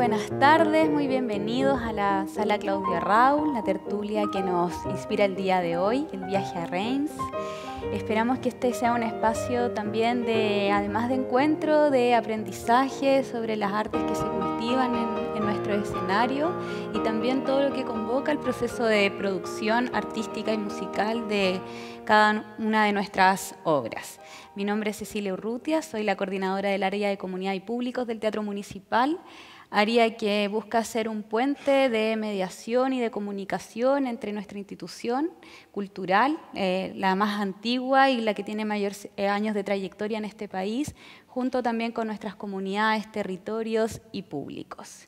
buenas tardes, muy bienvenidos a la Sala Claudio Arrau, la tertulia que nos inspira el día de hoy, el viaje a Reims. Esperamos que este sea un espacio también de, además de encuentro, de aprendizaje sobre las artes que se cultivan en nuestro escenario y también todo lo que convoca el proceso de producción artística y musical de cada una de nuestras obras. Mi nombre es Cecilia Urrutia, soy la coordinadora del área de Comunidad y Públicos del Teatro Municipal, área que busca ser un puente de mediación y de comunicación entre nuestra institución cultural, la más antigua y la que tiene mayores años de trayectoria en este país, junto también con nuestras comunidades, territorios y públicos.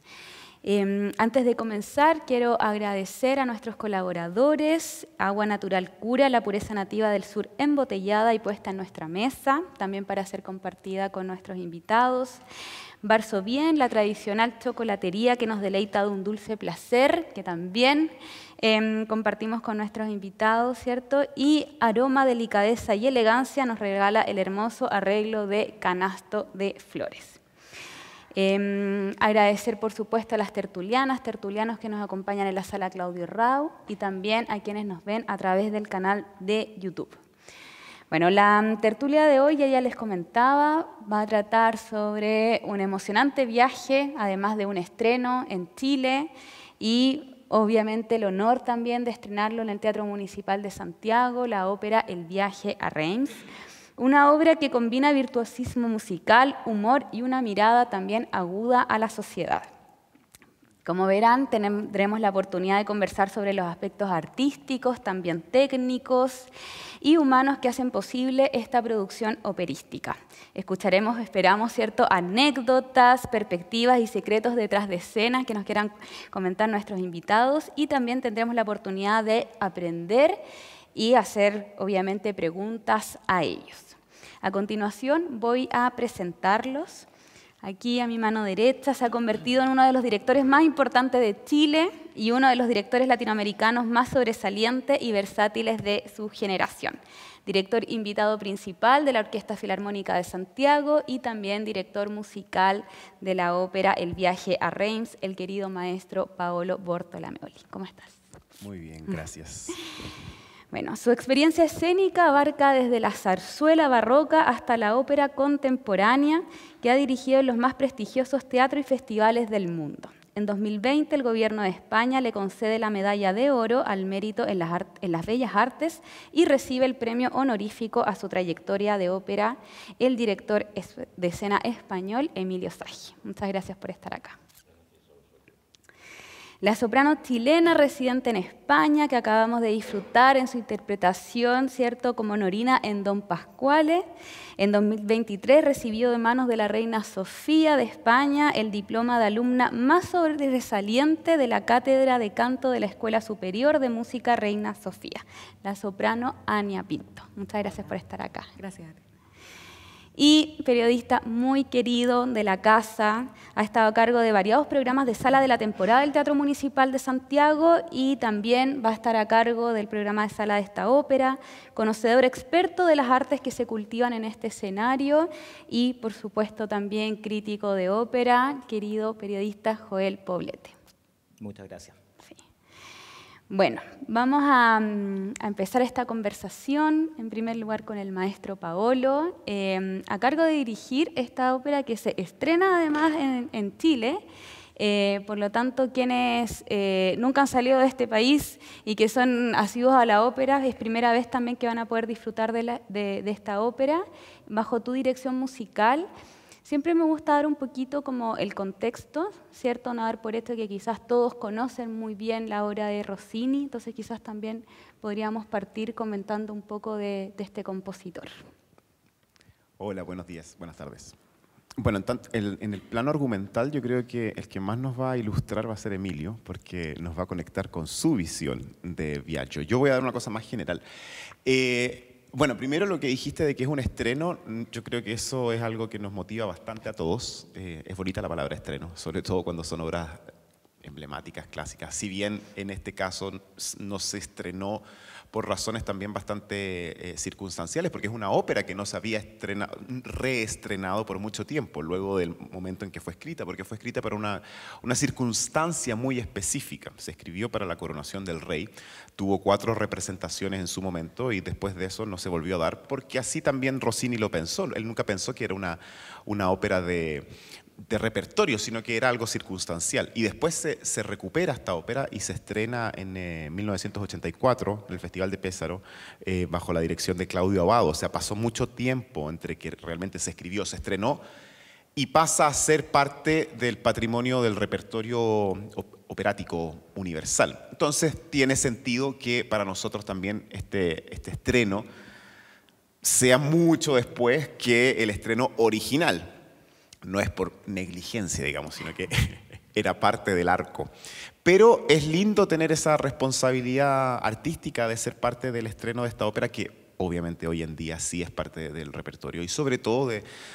Antes de comenzar, quiero agradecer a nuestros colaboradores, Agua Natural Cura, la pureza nativa del sur embotellada y puesta en nuestra mesa, también para ser compartida con nuestros invitados. Barso Bien, la tradicional chocolatería que nos deleita de un dulce placer, que también compartimos con nuestros invitados, ¿cierto? Y Aroma, Delicadeza y Elegancia nos regala el hermoso arreglo de canasto de flores. Agradecer, por supuesto, a las tertulianas, tertulianos que nos acompañan en la Sala Claudio Arrau y también a quienes nos ven a través del canal de YouTube. Bueno, la tertulia de hoy, ya les comentaba, va a tratar sobre un emocionante viaje, además de un estreno en Chile y obviamente el honor también de estrenarlo en el Teatro Municipal de Santiago, la ópera El viaje a Reims, una obra que combina virtuosismo musical, humor y una mirada también aguda a la sociedad. Como verán, tendremos la oportunidad de conversar sobre los aspectos artísticos, también técnicos y humanos que hacen posible esta producción operística. Escucharemos, esperamos, ¿cierto?, anécdotas, perspectivas y secretos detrás de escenas que nos quieran comentar nuestros invitados y también tendremos la oportunidad de aprender y hacer, obviamente, preguntas a ellos. A continuación, voy a presentarlos. Aquí a mi mano derecha se ha convertido en uno de los directores más importantes de Chile y uno de los directores latinoamericanos más sobresalientes y versátiles de su generación. Director invitado principal de la Orquesta Filarmónica de Santiago y también director musical de la ópera El viaje a Reims, el querido maestro Paolo Bortolameoli. ¿Cómo estás? Muy bien, gracias. Bueno, su experiencia escénica abarca desde la zarzuela barroca hasta la ópera contemporánea que ha dirigido en los más prestigiosos teatros y festivales del mundo. En 2020, el Gobierno de España le concede la medalla de oro al mérito en las Bellas Artes y recibe el premio honorífico a su trayectoria de ópera el director de escena español Emilio Sagi. Muchas gracias por estar acá. La soprano chilena residente en España, que acabamos de disfrutar en su interpretación, ¿cierto?, como Norina en Don Pascuale. En 2023 recibió de manos de la reina Sofía de España el diploma de alumna más sobresaliente de la Cátedra de Canto de la Escuela Superior de Música Reina Sofía, la soprano Anya Pinto. Muchas gracias por estar acá. Gracias a ti. Y periodista muy querido de la casa, ha estado a cargo de variados programas de sala de la temporada del Teatro Municipal de Santiago y también va a estar a cargo del programa de sala de esta ópera, conocedor experto de las artes que se cultivan en este escenario y, por supuesto, también crítico de ópera, querido periodista Joel Poblete. Muchas gracias. Bueno, vamos a empezar esta conversación, en primer lugar con el maestro Paolo, a cargo de dirigir esta ópera que se estrena además en Chile, por lo tanto quienes nunca han salido de este país y que son asiduos a la ópera, es primera vez también que van a poder disfrutar de esta ópera bajo tu dirección musical. Siempre me gusta dar un poquito como el contexto, ¿cierto? No dar por hecho que quizás todos conocen muy bien la obra de Rossini, entonces quizás también podríamos partir comentando un poco de este compositor. Hola, buenos días, buenas tardes. Bueno, en el plano argumental yo creo que el que más nos va a ilustrar va a ser Emilio, porque nos va a conectar con su visión de Viaggio. Yo voy a dar una cosa más general. Bueno, primero lo que dijiste de que es un estreno, yo creo que eso es algo que nos motiva bastante a todos. Es bonita la palabra estreno, sobre todo cuando son obras emblemáticas, clásicas, si bien en este caso no se estrenó por razones también bastante circunstanciales, porque es una ópera que no se había reestrenado por mucho tiempo, luego del momento en que fue escrita, porque fue escrita para una circunstancia muy específica. Se escribió para la coronación del rey, tuvo 4 representaciones en su momento y después de eso no se volvió a dar, porque así también Rossini lo pensó. Él nunca pensó que era una ópera de repertorio, sino que era algo circunstancial. Y después se recupera esta ópera y se estrena en 1984, en el Festival de Pésaro, bajo la dirección de Claudio Abbado. O sea, pasó mucho tiempo entre que realmente se escribió, se estrenó, y pasa a ser parte del patrimonio del repertorio operático universal. Entonces, tiene sentido que para nosotros también este estreno sea mucho después que el estreno original. No es por negligencia, digamos, sino que era parte del arco. Pero es lindo tener esa responsabilidad artística de ser parte del estreno de esta ópera, que obviamente hoy en día sí es parte del repertorio y sobre todo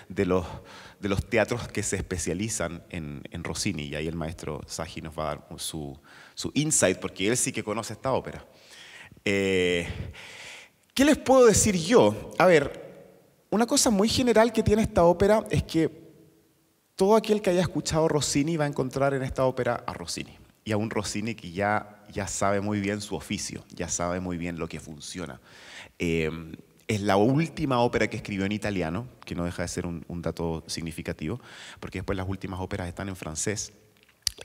de los teatros que se especializan en Rossini. Y ahí el maestro Sagi nos va a dar su insight, porque él sí que conoce esta ópera. ¿Qué les puedo decir yo? A ver, una cosa muy general que tiene esta ópera es que todo aquel que haya escuchado Rossini va a encontrar en esta ópera a Rossini, y a un Rossini que ya sabe muy bien su oficio, ya sabe muy bien lo que funciona. Es la última ópera que escribió en italiano, que no deja de ser un dato significativo, porque después las últimas óperas están en francés,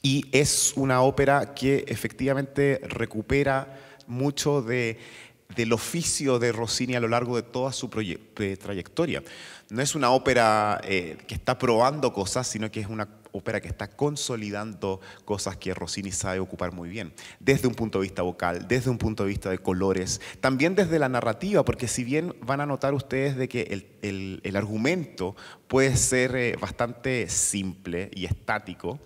y es una ópera que efectivamente recupera mucho del oficio de Rossini a lo largo de toda su trayectoria. No es una ópera que está probando cosas, sino que es una ópera que está consolidando cosas que Rossini sabe ocupar muy bien, desde un punto de vista vocal, desde un punto de vista de colores, también desde la narrativa, porque si bien van a notar ustedes de que el argumento puede ser bastante simple y estático,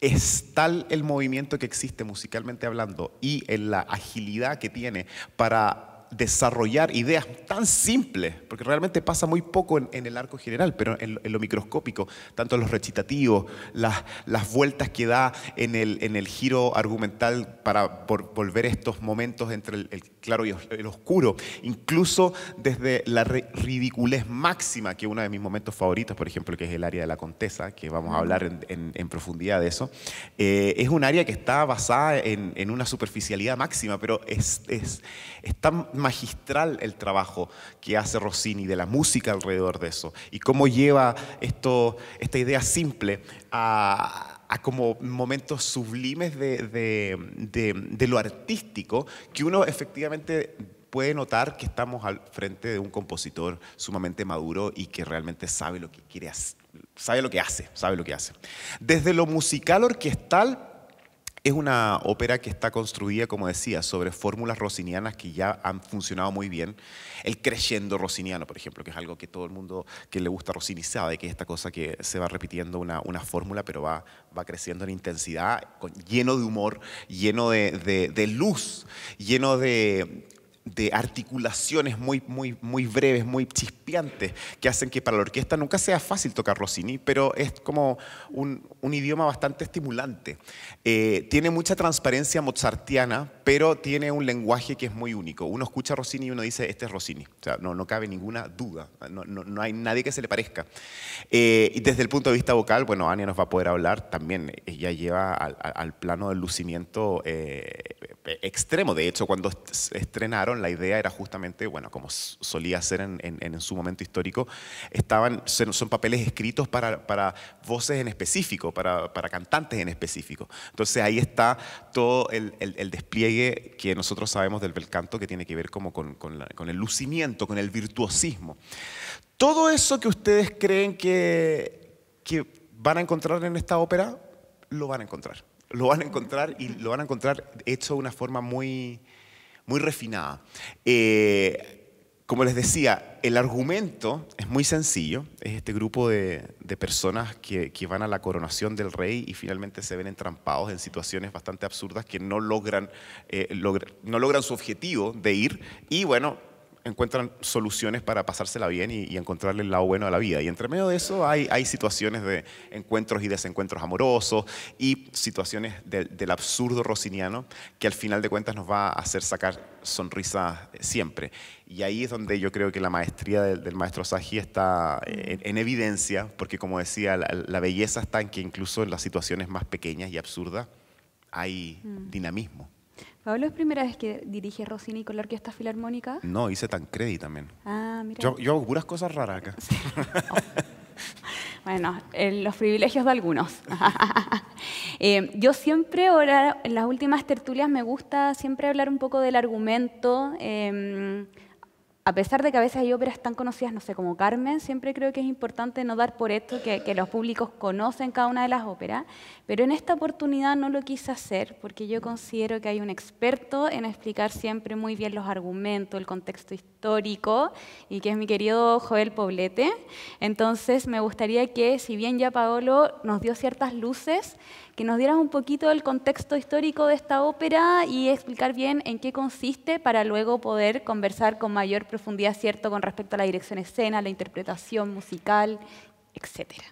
es tal el movimiento que existe musicalmente hablando y en la agilidad que tiene para desarrollar ideas tan simples, porque realmente pasa muy poco en el arco general, pero en lo microscópico, tanto los recitativos, las vueltas que da en el giro argumental para volver estos momentos entre el claro y el oscuro, incluso desde la ridiculez máxima, que es uno de mis momentos favoritos, por ejemplo, que es el área de la Condesa, que vamos a hablar en profundidad de eso. Es un área que está basada en una superficialidad máxima, pero es tan magistral el trabajo que hace Rossini de la música alrededor de eso, y cómo lleva esta idea simple a como momentos sublimes de lo artístico, que uno efectivamente puede notar que estamos al frente de un compositor sumamente maduro y que realmente sabe lo que quiere hacer, sabe lo que hace. Desde lo musical orquestal, es una ópera que está construida, como decía, sobre fórmulas rossinianas que ya han funcionado muy bien. El crescendo rossiniano, por ejemplo, que es algo que todo el mundo que le gusta Rossini sabe, que es esta cosa que se va repitiendo una fórmula, pero va creciendo en intensidad, lleno de humor, lleno de luz, lleno de articulaciones muy breves, muy chispeantes, que hacen que para la orquesta nunca sea fácil tocar Rossini, pero es como un idioma bastante estimulante. Tiene mucha transparencia mozartiana, pero tiene un lenguaje que es muy único. Uno escucha a Rossini y uno dice, este es Rossini. O sea, no cabe ninguna duda, no hay nadie que se le parezca. Y desde el punto de vista vocal, bueno, Anya nos va a poder hablar también. Ella lleva al plano del lucimiento extremo. De hecho, cuando estrenaron, la idea era justamente, bueno, como solía ser en su momento histórico, son papeles escritos para voces en específico, para cantantes en específico. Entonces ahí está todo el despliegue que nosotros sabemos del bel canto, que tiene que ver como con el lucimiento, con el virtuosismo. Todo eso que ustedes creen que van a encontrar en esta ópera, lo van a encontrar. Lo van a encontrar y lo van a encontrar hecho de una forma muy refinada. Como les decía, el argumento es muy sencillo. Es este grupo de personas que van a la coronación del rey y finalmente se ven entrampados en situaciones bastante absurdas que no logran su objetivo de ir. Y bueno, encuentran soluciones para pasársela bien y encontrarle el lado bueno a la vida. Y entre medio de eso hay situaciones de encuentros y desencuentros amorosos y situaciones del absurdo rossiniano que al final de cuentas nos va a hacer sacar sonrisas siempre. Y ahí es donde yo creo que la maestría del maestro Sagi está en evidencia, porque como decía, la belleza está en que incluso en las situaciones más pequeñas y absurdas hay dinamismo. Pablo, ¿es primera vez que dirige Rossini con la Orquesta Filarmónica? No, hice Tancredi también. Ah, mira. Yo hago puras cosas raras acá. Sí. Oh. Bueno, los privilegios de algunos. Yo siempre, ahora, en las últimas tertulias, me gusta siempre hablar un poco del argumento. A pesar de que a veces hay óperas tan conocidas, no sé, como Carmen, siempre creo que es importante no dar por esto que los públicos conocen cada una de las óperas, pero en esta oportunidad no lo quise hacer porque yo considero que hay un experto en explicar siempre muy bien los argumentos, el contexto histórico, y que es mi querido Joel Poblete. Entonces me gustaría que, si bien ya Paolo nos dio ciertas luces, que nos dieras un poquito del contexto histórico de esta ópera y explicar bien en qué consiste para luego poder conversar con mayor profundidad, ¿cierto?, con respecto a la dirección de escena, la interpretación musical, etcétera.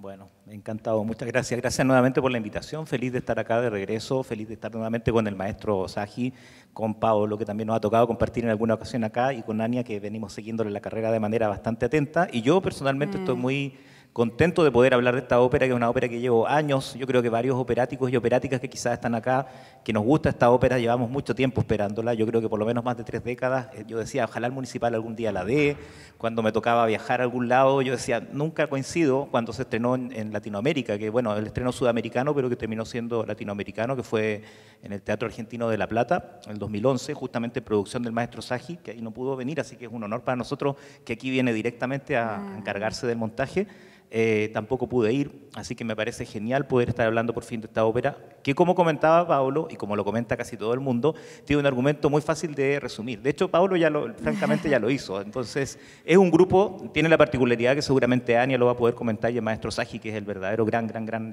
Bueno, encantado. Muchas gracias. Gracias nuevamente por la invitación. Feliz de estar acá de regreso, feliz de estar nuevamente con el maestro Sagi, con Paolo, que también nos ha tocado compartir en alguna ocasión acá, y con Anya, que venimos siguiéndole la carrera de manera bastante atenta. Y yo personalmente estoy muy contento de poder hablar de esta ópera, que es una ópera que llevo años. Yo creo que varios operáticos y operáticas que quizás están acá, que nos gusta esta ópera, llevamos mucho tiempo esperándola. Yo creo que por lo menos más de 3 décadas. Yo decía, ojalá el municipal algún día la dé. Cuando me tocaba viajar a algún lado, yo decía, nunca coincido. Cuando se estrenó en Latinoamérica, que bueno, el estreno sudamericano, pero que terminó siendo latinoamericano, que fue en el Teatro Argentino de La Plata, en el 2011, justamente producción del maestro Sagi, que ahí no pudo venir, así que es un honor para nosotros que aquí viene directamente a encargarse del montaje. Tampoco pude ir, así que me parece genial poder estar hablando por fin de esta ópera, que como comentaba Paolo, y como lo comenta casi todo el mundo, tiene un argumento muy fácil de resumir. De hecho, Paolo francamente ya lo hizo. Entonces, es un grupo, tiene la particularidad que seguramente Anya lo va a poder comentar, y el maestro Sagi, que es el verdadero gran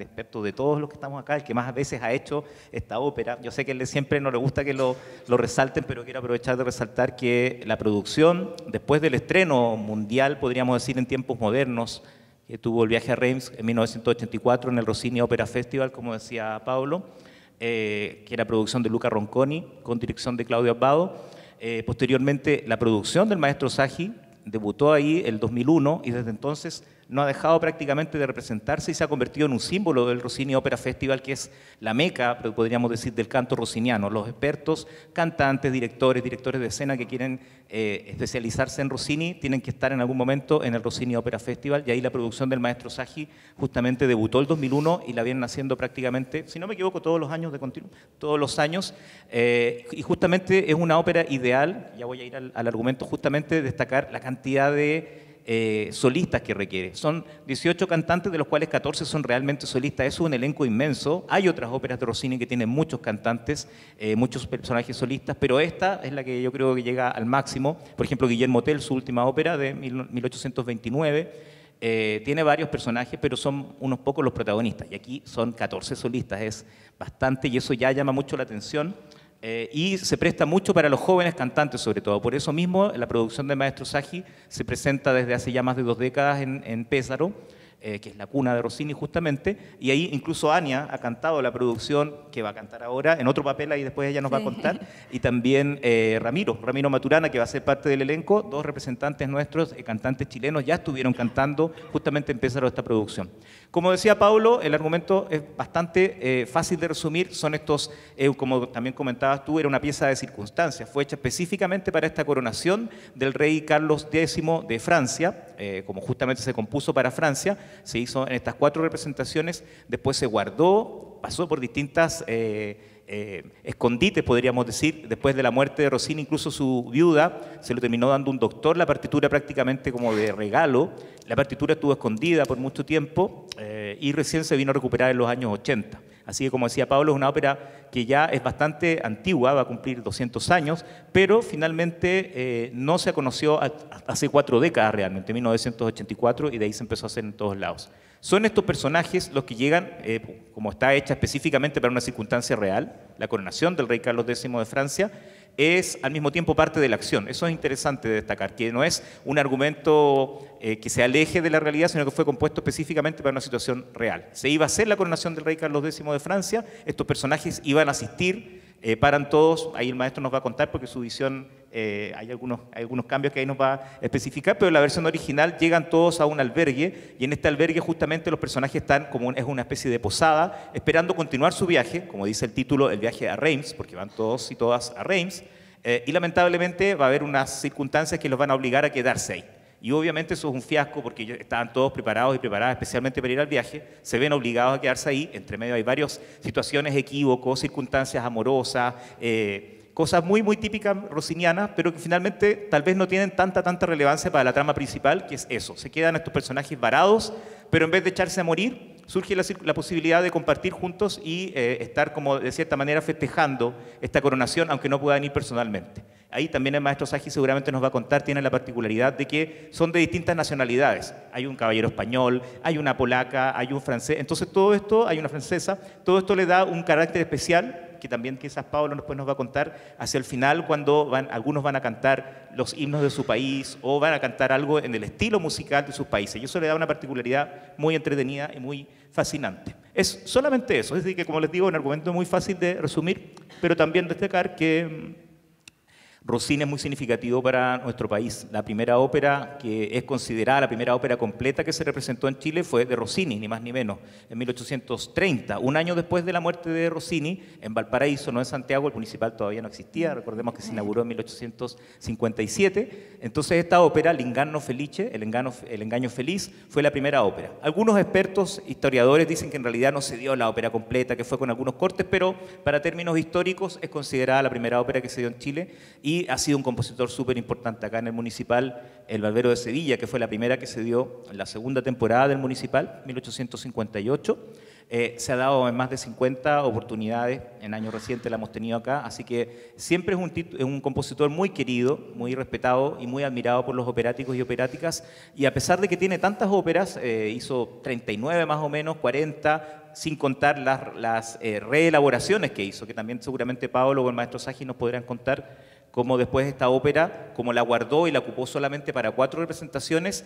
experto de todos los que estamos acá, el que más veces ha hecho esta ópera. Yo sé que él siempre no le gusta que lo resalten, pero quiero aprovechar de resaltar que la producción, después del estreno mundial, podríamos decir en tiempos modernos, que tuvo El viaje a Reims en 1984 en el Rossini Opera Festival, como decía Paolo, que era producción de Luca Ronconi, con dirección de Claudio Abbado. Posteriormente, la producción del maestro Sagi debutó ahí el 2001, y desde entonces no ha dejado prácticamente de representarse y se ha convertido en un símbolo del Rossini Opera Festival, que es la meca, podríamos decir, del canto rossiniano. Los expertos, cantantes, directores de escena que quieren especializarse en Rossini tienen que estar en algún momento en el Rossini Opera Festival, y ahí la producción del maestro Sagi justamente debutó el 2001 y la vienen haciendo prácticamente, si no me equivoco, todos los años de continuo, todos los años, y justamente es una ópera ideal. Ya voy a ir al argumento, justamente destacar la cantidad de solistas que requiere. Son 18 cantantes, de los cuales 14 son realmente solistas. Es un elenco inmenso. Hay otras óperas de Rossini que tienen muchos cantantes, muchos personajes solistas, pero esta es la que yo creo que llega al máximo. Por ejemplo, Guillermo Tell, su última ópera de 1829, tiene varios personajes, pero son unos pocos los protagonistas, y aquí son 14 solistas. Es bastante, y eso ya llama mucho la atención. Y se presta mucho para los jóvenes cantantes, sobre todo. Por eso mismo, la producción del maestro Sagi se presenta desde hace ya más de 2 décadas en Pésaro, que es la cuna de Rossini justamente, y ahí incluso Anya ha cantado la producción, que va a cantar ahora en otro papel, ahí después ella nos va a contar, y también Ramiro Maturana, que va a ser parte del elenco. 2 representantes nuestros, cantantes chilenos, ya estuvieron cantando justamente en Pésaro esta producción. Como decía Paolo, el argumento es bastante fácil de resumir. Son estos, como también comentabas tú, era una pieza de circunstancias, fue hecha específicamente para esta coronación del rey Carlos X de Francia, como justamente se compuso para Francia. Se hizo en estas 4 representaciones, después se guardó, pasó por distintas escondites, podríamos decir. Después de la muerte de Rossini, incluso su viuda se lo terminó dando un doctor, la partitura prácticamente como de regalo. La partitura estuvo escondida por mucho tiempo y recién se vino a recuperar en los años 80. Así que, como decía Pablo, es una ópera que ya es bastante antigua, va a cumplir 200 años, pero finalmente no se conoció hace 4 décadas realmente, en 1984, y de ahí se empezó a hacer en todos lados. Son estos personajes los que llegan, como está hecha específicamente para una circunstancia real, la coronación del rey Carlos X de Francia, es al mismo tiempo parte de la acción. Eso es interesante de destacar, que no es un argumento que se aleje de la realidad, sino que fue compuesto específicamente para una situación real. Se iba a hacer la coronación del rey Carlos X de Francia, estos personajes iban a asistir, paran todos, ahí el maestro nos va a contar porque su visión, hay algunos cambios que ahí nos va a especificar, pero en la versión original llegan todos a un albergue y en este albergue justamente los personajes están como es una especie de posada, esperando continuar su viaje, como dice el título, El viaje a Reims, porque van todos y todas a Reims, y lamentablemente va a haber unas circunstancias que los van a obligar a quedarse ahí. Y obviamente eso es un fiasco porque estaban todos preparados y preparadas especialmente para ir al viaje, se ven obligados a quedarse ahí, entre medio hay varias situaciones, equívocos, circunstancias amorosas, cosas muy, muy típicas rossinianas, pero que finalmente tal vez no tienen tanta relevancia para la trama principal, que es eso. Se quedan estos personajes varados, pero en vez de echarse a morir, surge la posibilidad de compartir juntos y estar como de cierta manera festejando esta coronación, aunque no puedan ir personalmente. Ahí también el maestro Sagi seguramente nos va a contar, tiene la particularidad de que son de distintas nacionalidades. Hay un caballero español, hay una polaca, hay un francés, entonces todo esto, hay una francesa, todo esto le da un carácter especial que también quizás Paolo después nos va a contar hacia el final cuando algunos van a cantar los himnos de su país o van a cantar algo en el estilo musical de sus países. Y eso le da una particularidad muy entretenida y muy fascinante. Es solamente eso, es decir, que como les digo, un argumento muy fácil de resumir, pero también destacar que Rossini es muy significativo para nuestro país. La primera ópera que es considerada la primera ópera completa que se representó en Chile fue de Rossini, ni más ni menos, en 1830, un año después de la muerte de Rossini, en Valparaíso, no en Santiago, el Municipal todavía no existía, recordemos que se inauguró en 1857. Entonces esta ópera, L'inganno felice, el engaño feliz, fue la primera ópera. Algunos expertos, historiadores, dicen que en realidad no se dio la ópera completa, que fue con algunos cortes, pero para términos históricos es considerada la primera ópera que se dio en Chile. Y ha sido un compositor súper importante acá en el Municipal, El Barbero de Sevilla, que fue la primera que se dio en la segunda temporada del Municipal, 1858. Se ha dado en más de 50 oportunidades, en años recientes la hemos tenido acá, así que siempre es un compositor muy querido, muy respetado y muy admirado por los operáticos y operáticas, y a pesar de que tiene tantas óperas, hizo 39 más o menos, 40, sin contar las reelaboraciones que hizo, que también seguramente Paolo o el maestro Sagi nos podrán contar, como después esta ópera, como la guardó y la ocupó solamente para 4 representaciones,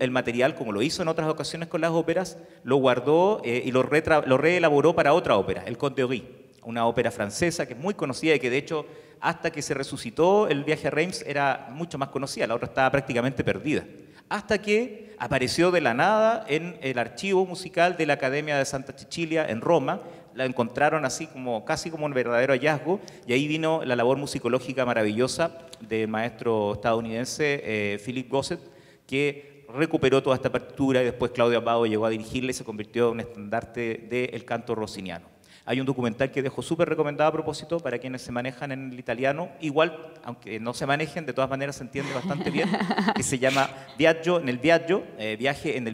el material, como lo hizo en otras ocasiones con las óperas, lo guardó y lo reelaboró para otra ópera, El Conte d'Ori, una ópera francesa que es muy conocida y que de hecho hasta que se resucitó El viaje a Reims era mucho más conocida, la otra estaba prácticamente perdida, hasta que apareció de la nada en el archivo musical de la Academia de Santa Cecilia en Roma. La encontraron así como, casi como un verdadero hallazgo, y ahí vino la labor musicológica maravillosa del maestro estadounidense Philip Gossett, que recuperó toda esta partitura y después Claudio Abbado llegó a dirigirla y se convirtió en un estandarte del canto rossiniano. Hay un documental que dejo súper recomendado a propósito para quienes se manejan en el italiano, igual, aunque no se manejen, de todas maneras se entiende bastante bien, que se llama Viaje en el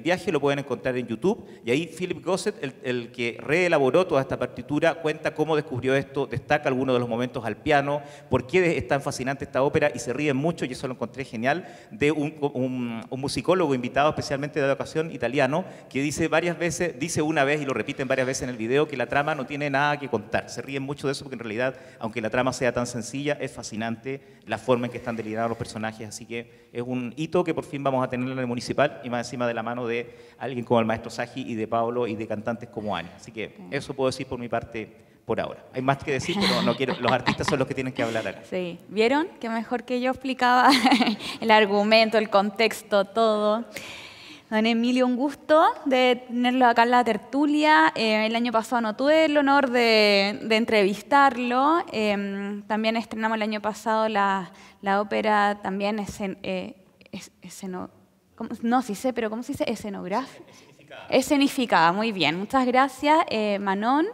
viaje, lo pueden encontrar en YouTube, y ahí Philip Gossett, el que reelaboró toda esta partitura, cuenta cómo descubrió esto, destaca algunos de los momentos al piano, por qué es tan fascinante esta ópera, y se ríen mucho, y eso lo encontré genial, de un musicólogo invitado especialmente de la ocasión italiano, que dice una vez y lo repiten varias veces en el video, que la trama no tiene nada que contar. Se ríen mucho de eso porque en realidad, aunque la trama sea tan sencilla, es fascinante la forma en que están delineados los personajes, así que es un hito que por fin vamos a tener en el Municipal y más encima de la mano de alguien como el maestro Sagi y de Pablo y de cantantes como Anya. Así que eso puedo decir por mi parte por ahora. Hay más que decir, pero no quiero, los artistas son los que tienen que hablar acá. Sí, ¿vieron? Que mejor que yo explicaba el argumento, el contexto, todo. Don Emilio, un gusto de tenerlo acá en la tertulia. El año pasado no tuve el honor de entrevistarlo. También estrenamos el año pasado la ópera, también escenificada, muy bien. Muchas gracias, Manon.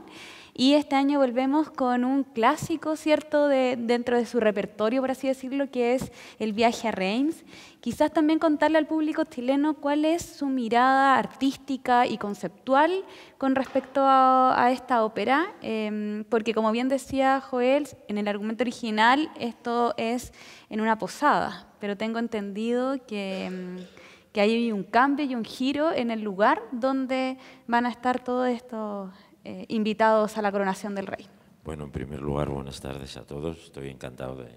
Y este año volvemos con un clásico, ¿cierto?, dentro de su repertorio, por así decirlo, que es El viaje a Reims. Quizás también contarle al público chileno cuál es su mirada artística y conceptual con respecto a esta ópera, porque como bien decía Joel, en el argumento original esto es en una posada, pero tengo entendido que hay un cambio y un giro en el lugar donde van a estar todos estos invitados a la coronación del rey. Bueno, en primer lugar, buenas tardes a todos. Estoy encantado de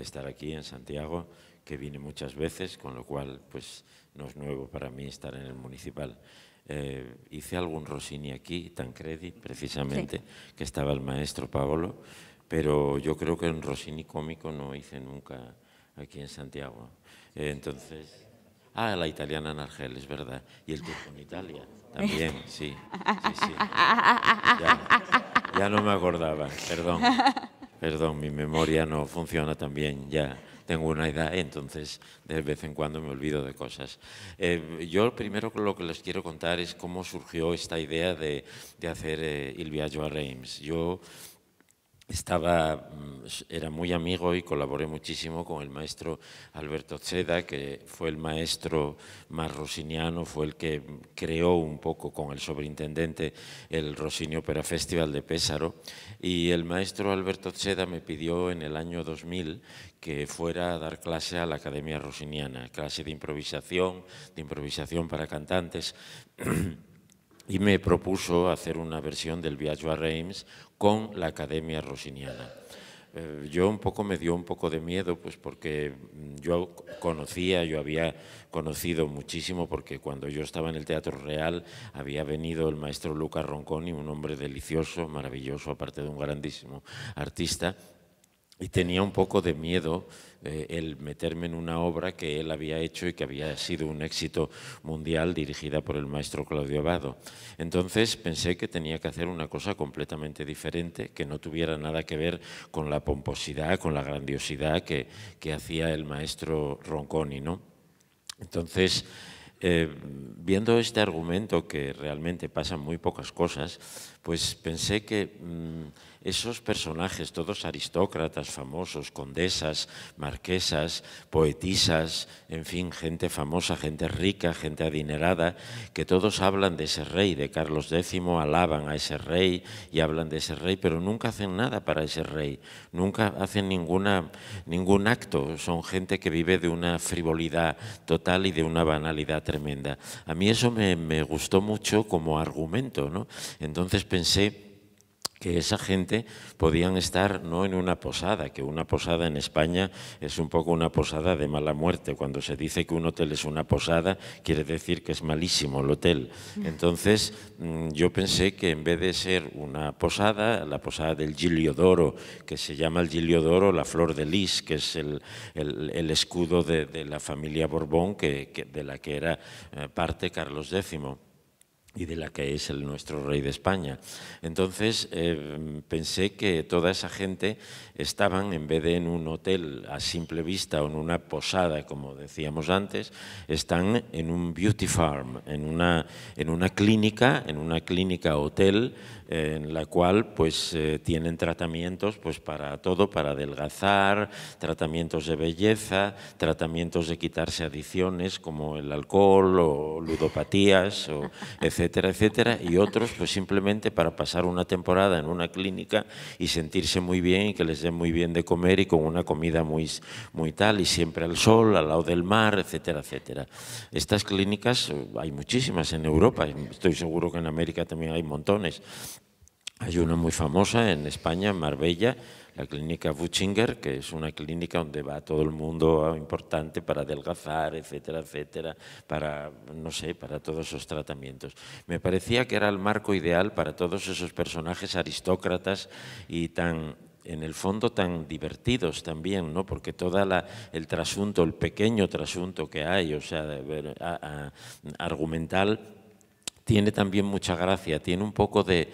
estar aquí en Santiago, que vine muchas veces, con lo cual pues no es nuevo para mí estar en el Municipal. Hice algún Rossini aquí, Tancredi, precisamente, sí, que estaba el maestro Paolo, pero yo creo que un Rossini cómico no hice nunca aquí en Santiago. Entonces… Ah, La italiana en Argel, es verdad. Y el turco en Italia, también, sí. Sí. Ya no me acordaba, perdón. Perdón, mi memoria no funciona tan bien, ya tengo una edad, entonces de vez en cuando me olvido de cosas. Yo primero lo que les quiero contar es cómo surgió esta idea de hacer El viaje a Reims. Yo era muy amigo y colaboré muchísimo con el maestro Alberto Zeda, que fue el maestro más rossiniano, fue el que creó un poco con el sobreintendente el Rossini Opera Festival de Pésaro. Y el maestro Alberto Zeda me pidió en el año 2000 que fuera a dar clase a la Academia Rossiniana, clase de improvisación para cantantes. Y me propuso hacer una versión del Viaje a Reims con la Academia Rossiniana. Yo me dio un poco de miedo, pues porque yo había conocido muchísimo, porque cuando yo estaba en el Teatro Real había venido el maestro Luca Ronconi, un hombre delicioso, maravilloso, aparte de un grandísimo artista, y tenía un poco de miedo el meterme en una obra que él había hecho y que había sido un éxito mundial, dirigida por el maestro Claudio Abbado. Entonces pensé que tenía que hacer una cosa completamente diferente, que no tuviera nada que ver con la pomposidad, con la grandiosidad que hacía el maestro Ronconi, ¿no? Entonces, viendo este argumento, que realmente pasan muy pocas cosas, pues pensé que esos personajes, todos aristócratas, famosos, condesas, marquesas, poetisas, en fin, gente famosa, gente rica, gente adinerada, que todos hablan de ese rey, de Carlos X, alaban a ese rey y hablan de ese rey, pero nunca hacen nada para ese rey, nunca hacen ningún acto, son gente que vive de una frivolidad total y de una banalidad tremenda. A mí eso me gustó mucho como argumento, ¿no? Entonces pensé que esa gente podían estar no en una posada, que una posada en España es un poco una posada de mala muerte. Cuando se dice que un hotel es una posada, quiere decir que es malísimo el hotel. Entonces, yo pensé que en vez de ser una posada, la posada del Giliodoro, que se llama el Giliodoro la flor de lis, que es el escudo de la familia Borbón, de la que era parte Carlos X. Y de la que es nuestro rey de España. Entonces pensé que toda esa gente estaban, en vez de en un hotel a simple vista o en una posada, como decíamos antes, están en un beauty farm, en una clínica hotel, en la cual pues tienen tratamientos pues para todo, para adelgazar, tratamientos de belleza, tratamientos de quitarse adicciones como el alcohol o ludopatías, etcétera, etcétera, y otros pues simplemente para pasar una temporada en una clínica y sentirse muy bien y que les den muy bien de comer y con una comida muy, muy tal y siempre al sol, al lado del mar, etcétera, etcétera. Estas clínicas hay muchísimas en Europa, estoy seguro que en América también hay montones. Hay una muy famosa en España, en Marbella, la clínica Buchinger, que es una clínica donde va todo el mundo importante para adelgazar, etcétera, etcétera, para, no sé, para todos esos tratamientos. Me parecía que era el marco ideal para todos esos personajes aristócratas y en el fondo tan divertidos también, ¿no? Porque todo el trasunto, el pequeño trasunto que hay, o sea, argumental, tiene también mucha gracia, tiene un poco de…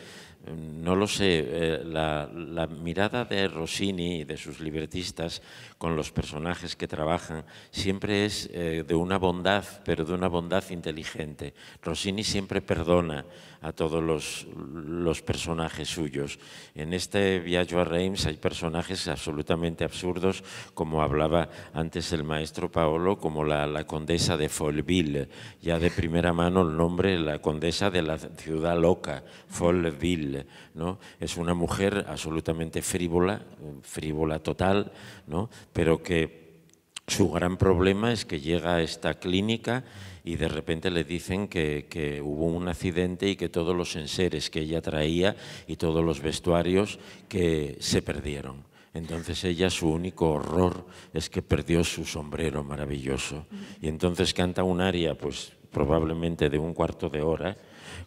No lo sé, la mirada de Rossini y de sus libretistas con los personajes que trabajan siempre es de una bondad, pero de una bondad inteligente. Rossini siempre perdona a todos los personajes suyos. En este Viaje a Reims hay personajes absolutamente absurdos, como hablaba antes el maestro Paolo, como la condesa de Folville, ya de primera mano el nombre, la condesa de la ciudad loca, Folville, ¿no? Es una mujer absolutamente frívola, frívola total, ¿no? Pero que Su gran problema es que llega a esta clínica y de repente le dicen que hubo un accidente y que todos los enseres que ella traía y todos los vestuarios que se perdieron. Entonces ella, su único horror es que perdió su sombrero maravilloso. Y entonces canta un aria, pues probablemente de un cuarto de hora,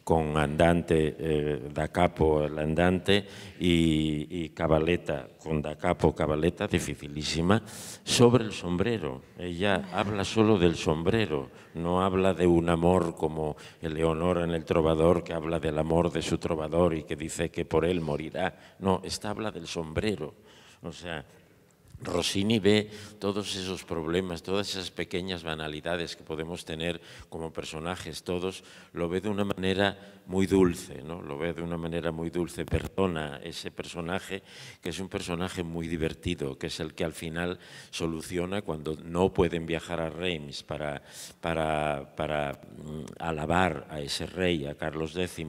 con andante, da capo, el andante, y cabaleta, con da capo, cabaleta, dificilísima, sobre el sombrero. Ella habla solo del sombrero, no habla de un amor como Eleonora en El Trovador, que habla del amor de su trovador y que dice que por él morirá. No, esta habla del sombrero. O sea, Rossini ve todos esos problemas, todas esas pequeñas banalidades que podemos tener como personajes todos, lo ve de una manera muy dulce, ¿no? Lo ve de una manera muy dulce, perdona ese personaje, que es un personaje muy divertido, que es el que al final soluciona cuando no pueden viajar a Reims para alabar a ese rey, a Carlos X,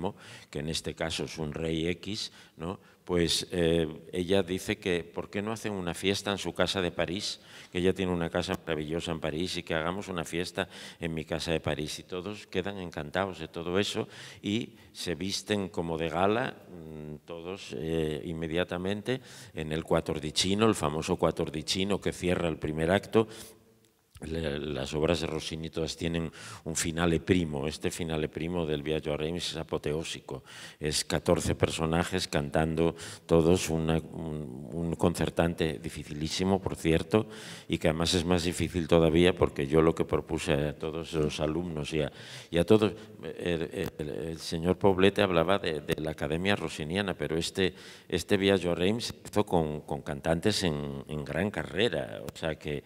que en este caso es un rey X, ¿no? Pues ella dice que ¿por qué no hacen una fiesta en su casa de París? Que ella tiene una casa maravillosa en París y que hagamos una fiesta en mi casa de París. Y todos quedan encantados de todo eso y se visten como de gala, todos inmediatamente, en el quattordichino, el famoso quattordichino que cierra el primer acto. Las obras de Rossini todas tienen un finale primo. Este finale primo del viaje a Reims es apoteósico. Es 14 personajes cantando todos un concertante dificilísimo, por cierto, y que además es más difícil todavía porque yo lo que propuse a todos los alumnos y a todos… El señor Poblete hablaba de la Academia Rossiniana, pero este viaje a Reims hizo con cantantes en gran carrera, o sea que…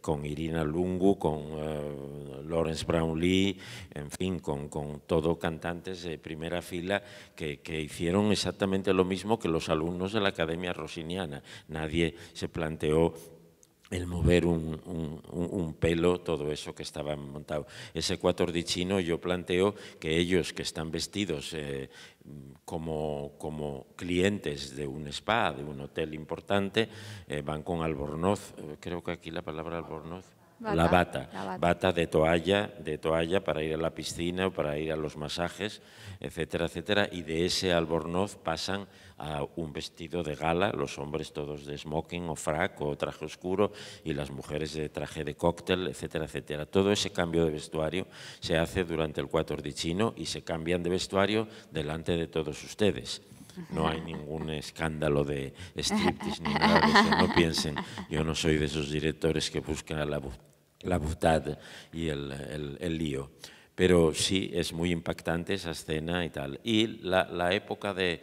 con Irina Lungu, con Lawrence Brownlee, en fin, con todos cantantes de primera fila que hicieron exactamente lo mismo que los alumnos de la Academia Rossiniana. Nadie se planteó el mover un pelo, todo eso que estaba montado. Ese quattordichino yo planteo que ellos que están vestidos como clientes de un spa, de un hotel importante, van con albornoz, creo que aquí la palabra albornoz, la bata de toalla para ir a la piscina o para ir a los masajes, etcétera, etcétera, y de ese albornoz pasan a un vestido de gala, los hombres todos de smoking o frac o traje oscuro y las mujeres de traje de cóctel, etcétera, etcétera. Todo ese cambio de vestuario se hace durante el quattordichino y se cambian de vestuario delante de todos ustedes. No hay ningún escándalo de striptease ni nada de eso, no piensen, yo no soy de esos directores que buscan la butad y el lío. Pero sí, es muy impactante esa escena y tal. Y la época de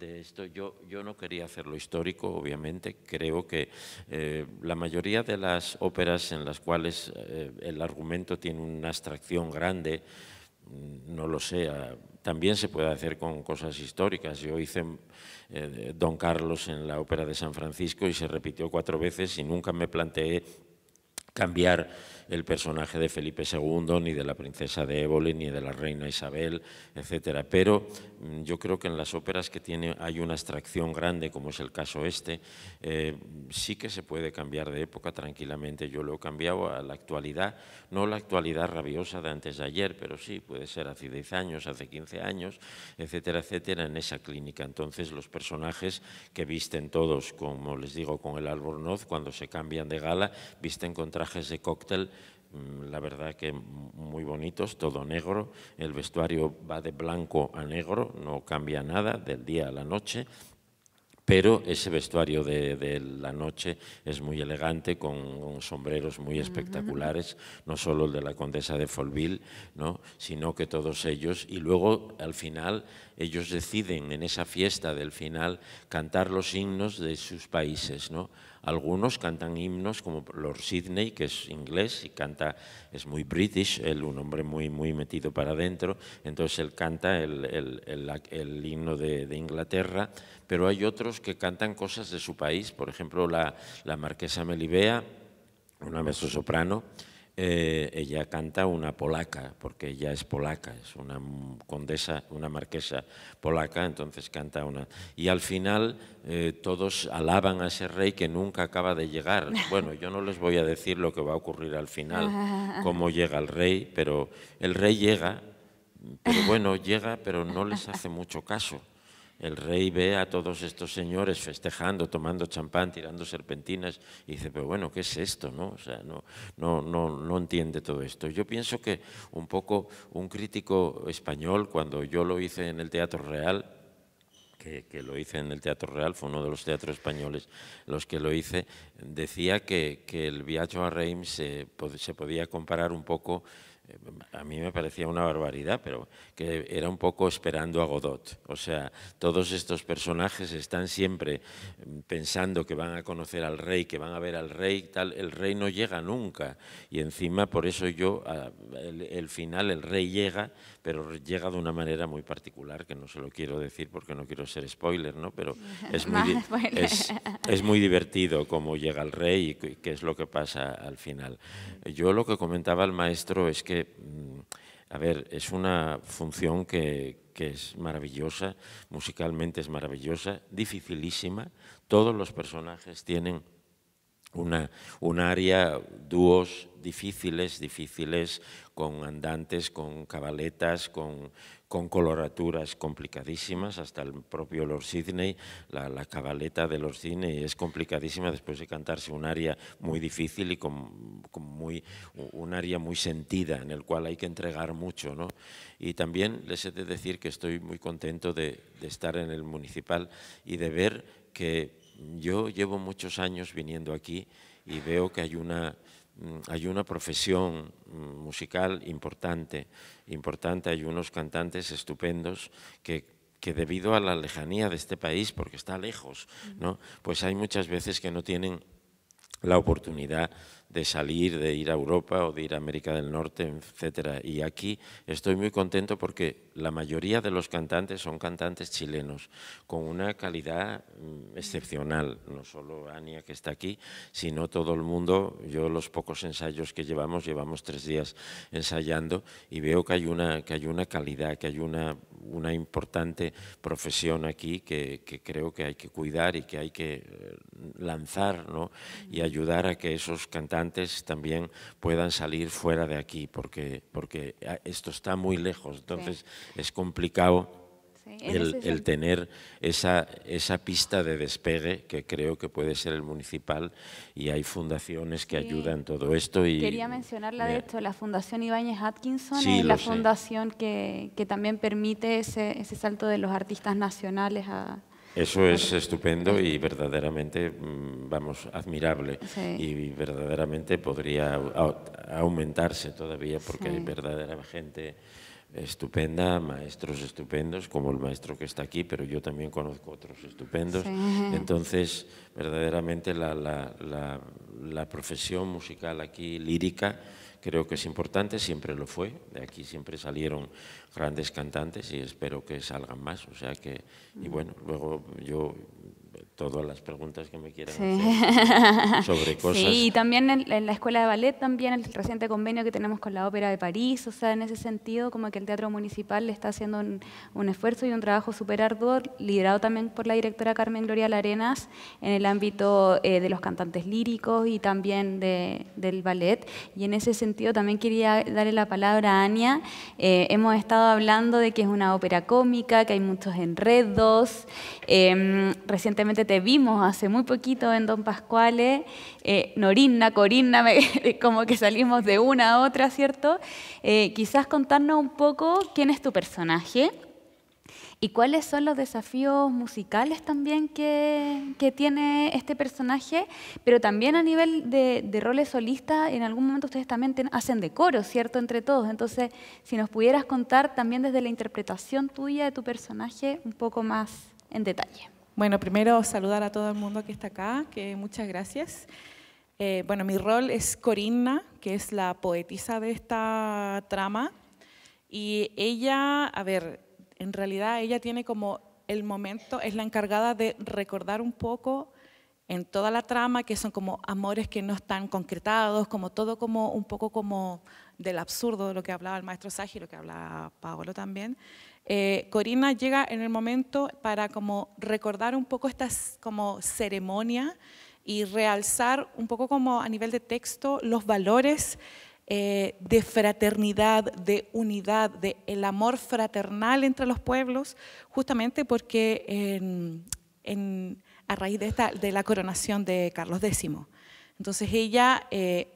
esto, yo no quería hacerlo histórico, obviamente. Creo que la mayoría de las óperas en las cuales el argumento tiene una abstracción grande, no lo sé, también se puede hacer con cosas históricas. Yo hice Don Carlos en la ópera de San Francisco y se repitió 4 veces y nunca me planteé cambiar el personaje de Felipe II, ni de la princesa de Éboli, ni de la reina Isabel, etcétera. Pero yo creo que en las óperas que hay una abstracción grande, como es el caso este, sí que se puede cambiar de época tranquilamente. Yo lo he cambiado a la actualidad, no la actualidad rabiosa de antes de ayer, pero sí, puede ser hace 10 años, hace 15 años, etcétera, etcétera, en esa clínica. Entonces, los personajes que visten todos, como les digo, con el albornoz, cuando se cambian de gala, visten con trajes de cóctel, la verdad que muy bonitos, todo negro, el vestuario va de blanco a negro, no cambia nada del día a la noche, pero ese vestuario de la noche es muy elegante, con sombreros muy espectaculares, no solo el de la Condesa de Folville, ¿no? Sino que todos ellos, y luego al final ellos deciden en esa fiesta del final cantar los himnos de sus países, ¿no? Algunos cantan himnos como Lord Sydney, que es inglés y canta, es muy british, él un hombre muy, muy metido para adentro, entonces él canta el himno de Inglaterra, pero hay otros que cantan cosas de su país, por ejemplo la marquesa Melibea, una mezzosoprano, ella canta una polaca, porque ella es polaca, es una condesa, una marquesa polaca, entonces canta una. Y al final todos alaban a ese rey que nunca acaba de llegar. Bueno, yo no les voy a decir lo que va a ocurrir al final, cómo llega el rey, pero el rey llega, pero bueno, llega, pero no les hace mucho caso. El rey ve a todos estos señores festejando, tomando champán, tirando serpentinas y dice, pero bueno, ¿qué es esto? ¿No? O sea, no entiende todo esto. Yo pienso que un poco un crítico español, cuando yo lo hice en el Teatro Real, que lo hice en el Teatro Real, fue uno de los teatros españoles los que lo hice, decía que el viaje a Reims se podía comparar un poco. A mí me parecía una barbaridad, pero que era un poco Esperando a Godot. O sea, todos estos personajes están siempre pensando que van a conocer al rey, que van a ver al rey, tal. El rey no llega nunca. Y encima, por eso yo, el final, el rey llega, pero llega de una manera muy particular, que no se lo quiero decir porque no quiero ser spoiler, ¿no? Pero es muy divertido cómo llega el rey y qué es lo que pasa al final. Yo lo que comentaba el maestro es que, a ver, es una función que es maravillosa, musicalmente es maravillosa, dificilísima. Todos los personajes tienen un área, dúos difíciles, con andantes, con cabaletas, con coloraturas complicadísimas, hasta el propio Lord Sydney, la cabaleta de Lord Sydney es complicadísima después de cantarse un aria muy difícil y un aria muy sentida en el cual hay que entregar mucho, ¿no? Y también les he de decir que estoy muy contento de estar en el Municipal y de ver que yo llevo muchos años viniendo aquí y veo que hay una profesión musical importante, hay unos cantantes estupendos que debido a la lejanía de este país, porque está lejos, ¿no? Pues hay muchas veces que no tienen la oportunidad de salir, de ir a Europa o de ir a América del Norte, etcétera. Y aquí estoy muy contento porque la mayoría de los cantantes son cantantes chilenos, con una calidad excepcional, no solo Anya que está aquí, sino todo el mundo. Yo los pocos ensayos que llevamos 3 días ensayando y veo que hay una calidad, que hay una importante profesión aquí que creo que hay que cuidar y que hay que lanzar, ¿no? Y ayudar a que esos cantantes también puedan salir fuera de aquí, porque esto está muy lejos, entonces sí. Es complicado. El tener esa pista de despegue que creo que puede ser el Municipal, y hay fundaciones que ayudan todo esto. Y quería mencionar la Fundación Ibáñez Atkinson, sí, es la fundación que también permite ese salto de los artistas nacionales a... Eso es estupendo y verdaderamente, vamos, admirable. Sí. Y verdaderamente podría aumentarse todavía, porque sí. Hay verdadera gente estupenda, maestros estupendos, como el maestro que está aquí, pero yo también conozco otros estupendos. Sí. Entonces, verdaderamente la profesión musical aquí, lírica, creo que es importante, siempre lo fue. De aquí siempre salieron grandes cantantes y espero que salgan más. O sea que, y bueno, luego yo, todas las preguntas que me quieran hacer sobre cosas. Sí, y también en la Escuela de Ballet, también el reciente convenio que tenemos con la Ópera de París, o sea, en ese sentido, como que el Teatro Municipal está haciendo un esfuerzo y un trabajo súper arduo, liderado también por la directora Carmen Gloria Larenas, en el ámbito de los cantantes líricos y también del ballet. Y en ese sentido también quería darle la palabra a Anya. Hemos estado hablando de que es una ópera cómica, que hay muchos enredos. Recientemente te vimos hace muy poquito en Don Pasquale, Norina, Corinna, como que salimos de una a otra, ¿cierto? Quizás contarnos un poco quién es tu personaje y cuáles son los desafíos musicales también que tiene este personaje, pero también a nivel de roles solistas, en algún momento ustedes también hacen de coro, ¿cierto?, entre todos. Entonces, si nos pudieras contar también desde la interpretación tuya de tu personaje un poco más en detalle. Bueno, primero saludar a todo el mundo que está acá, que muchas gracias. Bueno, mi rol es Corinna, que es la poetisa de esta trama. Y ella, a ver, en realidad ella tiene como el momento, es la encargada de recordar un poco en toda la trama, que son como amores que no están concretados, como todo como un poco como del absurdo de lo que hablaba el maestro Sagi, lo que hablaba Paolo también. Corinna llega en el momento para como recordar un poco esta como ceremonia y realzar un poco como a nivel de texto los valores de fraternidad, de unidad, de el amor fraternal entre los pueblos, justamente porque a raíz de la coronación de Carlos X. Entonces ella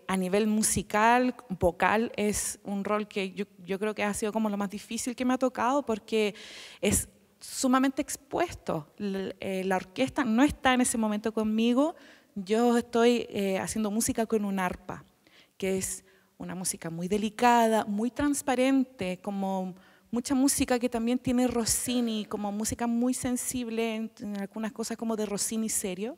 a nivel musical, vocal, es un rol que yo creo que ha sido como lo más difícil que me ha tocado, porque es sumamente expuesto. La orquesta no está en ese momento conmigo, yo estoy haciendo música con un arpa, que es una música muy delicada, muy transparente, como mucha música que también tiene Rossini, como música muy sensible en algunas cosas como de Rossini serio.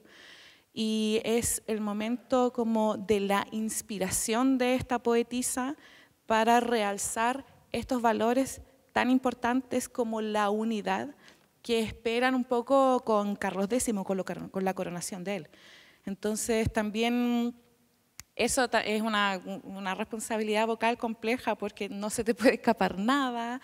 Y es el momento como de la inspiración de esta poetisa para realzar estos valores tan importantes como la unidad, que esperan un poco con Carlos X, con la coronación de él. Entonces también eso es una responsabilidad vocal compleja, porque no se te puede escapar nada.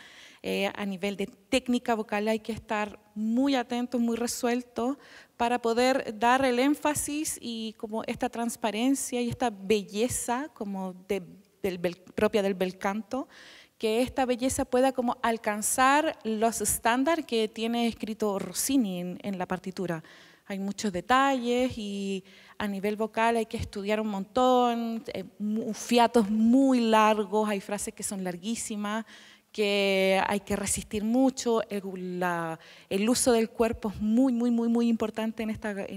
A nivel de técnica vocal hay que estar muy atentos, muy resueltos, para poder dar el énfasis y como esta transparencia y esta belleza como propia del bel canto, que esta belleza pueda como alcanzar los estándares que tiene escrito Rossini en la partitura. Hay muchos detalles y a nivel vocal hay que estudiar un montón, fiatos muy largos, hay frases que son larguísimas, que hay que resistir mucho, el uso del cuerpo es muy importante en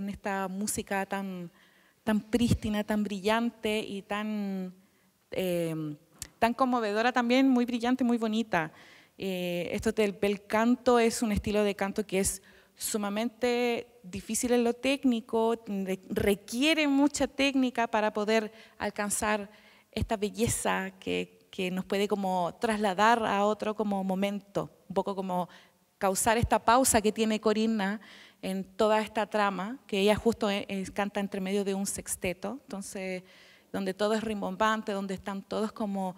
esta música tan prístina, tan brillante y tan conmovedora también, muy brillante, muy bonita. Esto del bel canto es un estilo de canto que es sumamente difícil en lo técnico, requiere mucha técnica para poder alcanzar esta belleza que nos puede como trasladar a otro como momento, un poco como causar esta pausa que tiene Corinna en toda esta trama, que ella justo canta entre medio de un sexteto, entonces donde todo es rimbombante, donde están todos como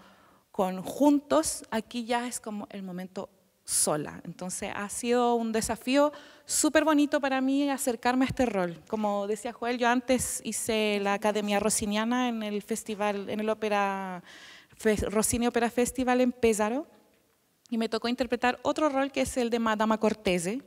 conjuntos, aquí ya es como el momento sola. Entonces ha sido un desafío súper bonito para mí acercarme a este rol. Como decía Joel, yo antes hice la Academia Rossiniana en el festival, en el Rossini Opera Festival en Pésaro, y me tocó interpretar otro rol que es el de Madama Cortese,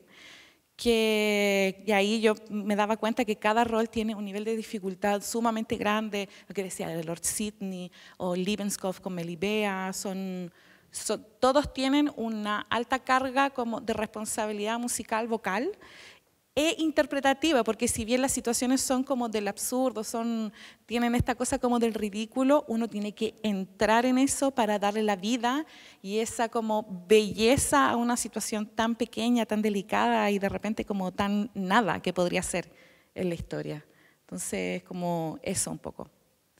y ahí yo me daba cuenta que cada rol tiene un nivel de dificultad sumamente grande. Lo que decía de Lord Sydney o Liebenskopf con Melibea, todos tienen una alta carga como de responsabilidad musical, vocal e interpretativa, porque si bien las situaciones son como del absurdo, tienen esta cosa como del ridículo, uno tiene que entrar en eso para darle la vida y esa como belleza a una situación tan pequeña, tan delicada y de repente como tan nada que podría ser en la historia. Entonces, como eso un poco.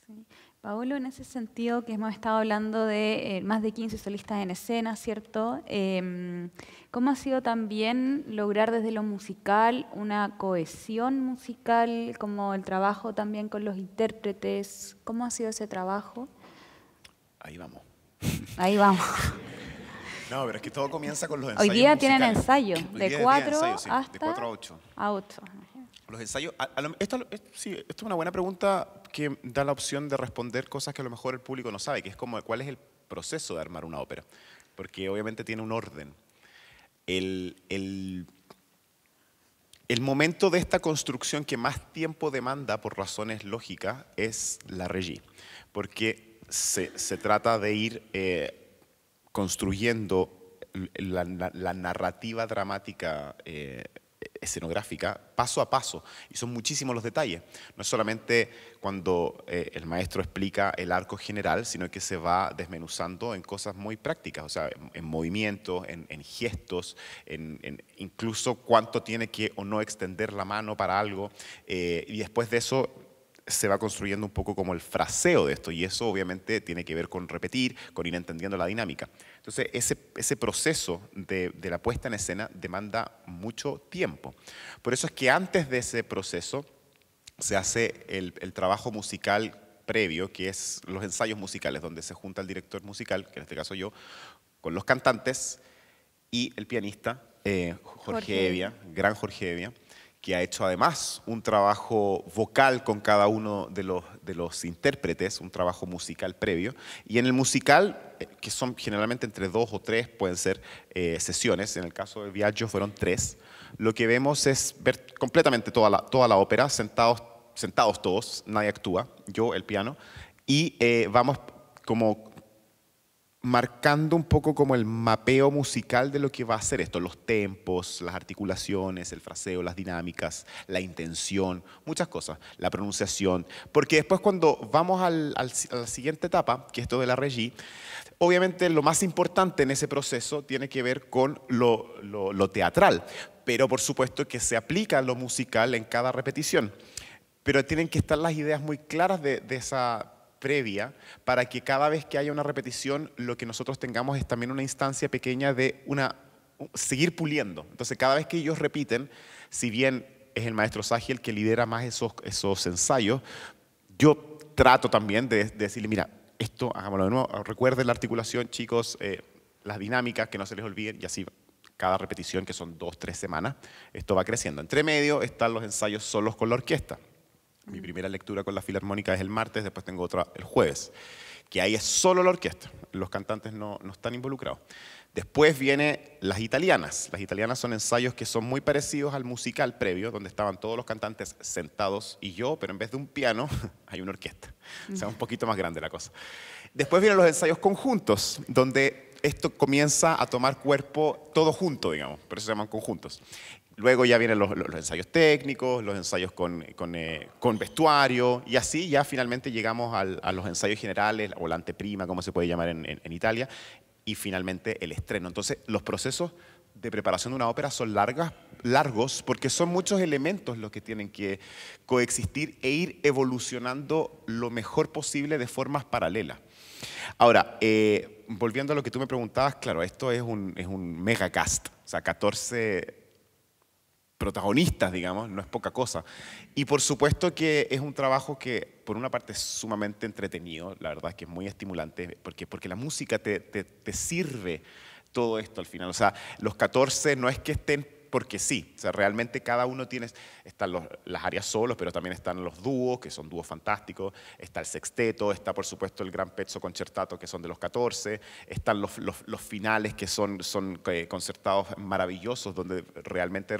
Sí. Paolo, en ese sentido que hemos estado hablando de más de 15 solistas en escena, ¿cierto? ¿Cómo ha sido también lograr desde lo musical una cohesión musical, como el trabajo también con los intérpretes? ¿Cómo ha sido ese trabajo? Ahí vamos. Ahí vamos. No, pero es que todo comienza con los ensayos musicales. Hoy día tienen ensayo, de 4 a 8. A 8. Los ensayos, esto es una buena pregunta que da la opción de responder cosas que a lo mejor el público no sabe, que es como cuál es el proceso de armar una ópera, porque obviamente tiene un orden. El momento de esta construcción que más tiempo demanda por razones lógicas es la régie, porque se trata de ir construyendo la narrativa dramática escenográfica, paso a paso, y son muchísimos los detalles. No es solamente cuando el maestro explica el arco general, sino que se va desmenuzando en cosas muy prácticas, o sea, en movimientos, en gestos, en incluso cuánto tiene que o no extender la mano para algo, y después de eso se va construyendo un poco como el fraseo de esto, y eso obviamente tiene que ver con repetir, con ir entendiendo la dinámica. Entonces ese proceso de la puesta en escena demanda mucho tiempo. Por eso es que antes de ese proceso se hace el trabajo musical previo, que es los ensayos musicales, donde se junta el director musical, que en este caso yo, con los cantantes y el pianista Jorge Hevia, gran Jorge Hevia, que ha hecho además un trabajo vocal con cada uno de los intérpretes, un trabajo musical previo. Y en el musical, que son generalmente entre 2 o 3, pueden ser sesiones, en el caso de Viaggio fueron 3, lo que vemos es ver completamente toda la ópera, sentados todos, nadie actúa, yo, el piano, y vamos como marcando un poco como el mapeo musical de lo que va a ser esto, los tempos, las articulaciones, el fraseo, las dinámicas, la intención, muchas cosas, la pronunciación, porque después cuando vamos a la siguiente etapa, que es esto de la régie, obviamente lo más importante en ese proceso tiene que ver con lo teatral, pero por supuesto que se aplica lo musical en cada repetición, pero tienen que estar las ideas muy claras de esa previa, para que cada vez que haya una repetición, lo que nosotros tengamos es también una instancia pequeña de seguir puliendo. Entonces, cada vez que ellos repiten, si bien es el maestro Sagi el que lidera más esos ensayos, yo trato también de decirle, mira, esto, hagámoslo de nuevo, recuerden la articulación, chicos, las dinámicas, que no se les olviden, y así cada repetición, que son 2, 3 semanas, esto va creciendo. Entre medio están los ensayos solos con la orquesta. Mi primera lectura con la Filarmónica es el martes, después tengo otra el jueves, que ahí es solo la orquesta, los cantantes no están involucrados. Después viene las italianas son ensayos que son muy parecidos al musical previo, donde estaban todos los cantantes sentados y yo, pero en vez de un piano hay una orquesta, o sea, un poquito más grande la cosa. Después vienen los ensayos conjuntos, donde esto comienza a tomar cuerpo todo junto, digamos, por eso se llaman conjuntos. Luego ya vienen los ensayos técnicos, los ensayos con vestuario, y así ya finalmente llegamos a los ensayos generales, o la anteprima, como se puede llamar en Italia, y finalmente el estreno. Entonces, los procesos de preparación de una ópera son largos, porque son muchos elementos los que tienen que coexistir e ir evolucionando lo mejor posible de formas paralelas. Ahora, volviendo a lo que tú me preguntabas, claro, esto es un megacast, o sea, 14... protagonistas, digamos, no es poca cosa. Y por supuesto que es un trabajo que, por una parte, es sumamente entretenido, la verdad es que es muy estimulante, porque la música te sirve todo esto al final. O sea, los 14 no es que estén porque sí, o sea, realmente cada uno tiene, están las áreas solos, pero también están los dúos, que son dúos fantásticos, está el sexteto, está por supuesto el gran pezzo concertato, que son de los 14, están los finales, que son concertados maravillosos, donde realmente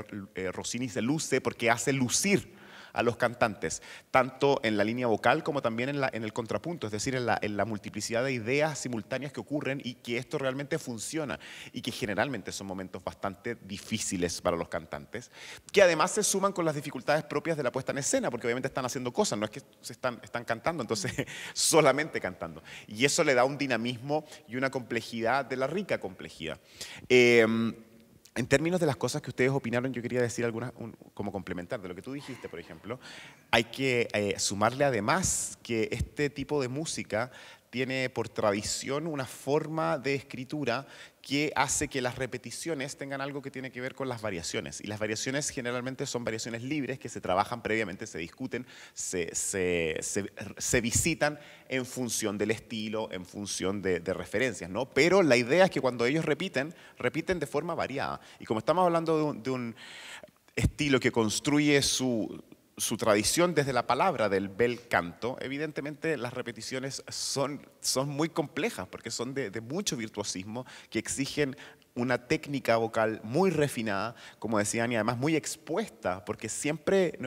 Rossini se luce porque hace lucir a los cantantes, tanto en la línea vocal como también en el contrapunto, es decir, en la multiplicidad de ideas simultáneas que ocurren, y que esto realmente funciona, y que generalmente son momentos bastante difíciles para los cantantes, que además se suman con las dificultades propias de la puesta en escena, porque obviamente están haciendo cosas, no es que están cantando, entonces solamente cantando, y eso le da un dinamismo y una complejidad, de la rica complejidad. En términos de las cosas que ustedes opinaron, yo quería decir algunas, como complementar de lo que tú dijiste, por ejemplo, hay que sumarle además que este tipo de música tiene por tradición una forma de escritura que hace que las repeticiones tengan algo que tiene que ver con las variaciones. Y las variaciones generalmente son variaciones libres que se trabajan previamente, se discuten, se visitan en función del estilo, en función de referencias, ¿no? Pero la idea es que cuando ellos repiten de forma variada. Y como estamos hablando de un estilo que construye su tradición desde la palabra del bel canto, evidentemente las repeticiones son muy complejas, porque son de mucho virtuosismo, que exigen una técnica vocal muy refinada, como decía Anya, además muy expuesta, porque siempre,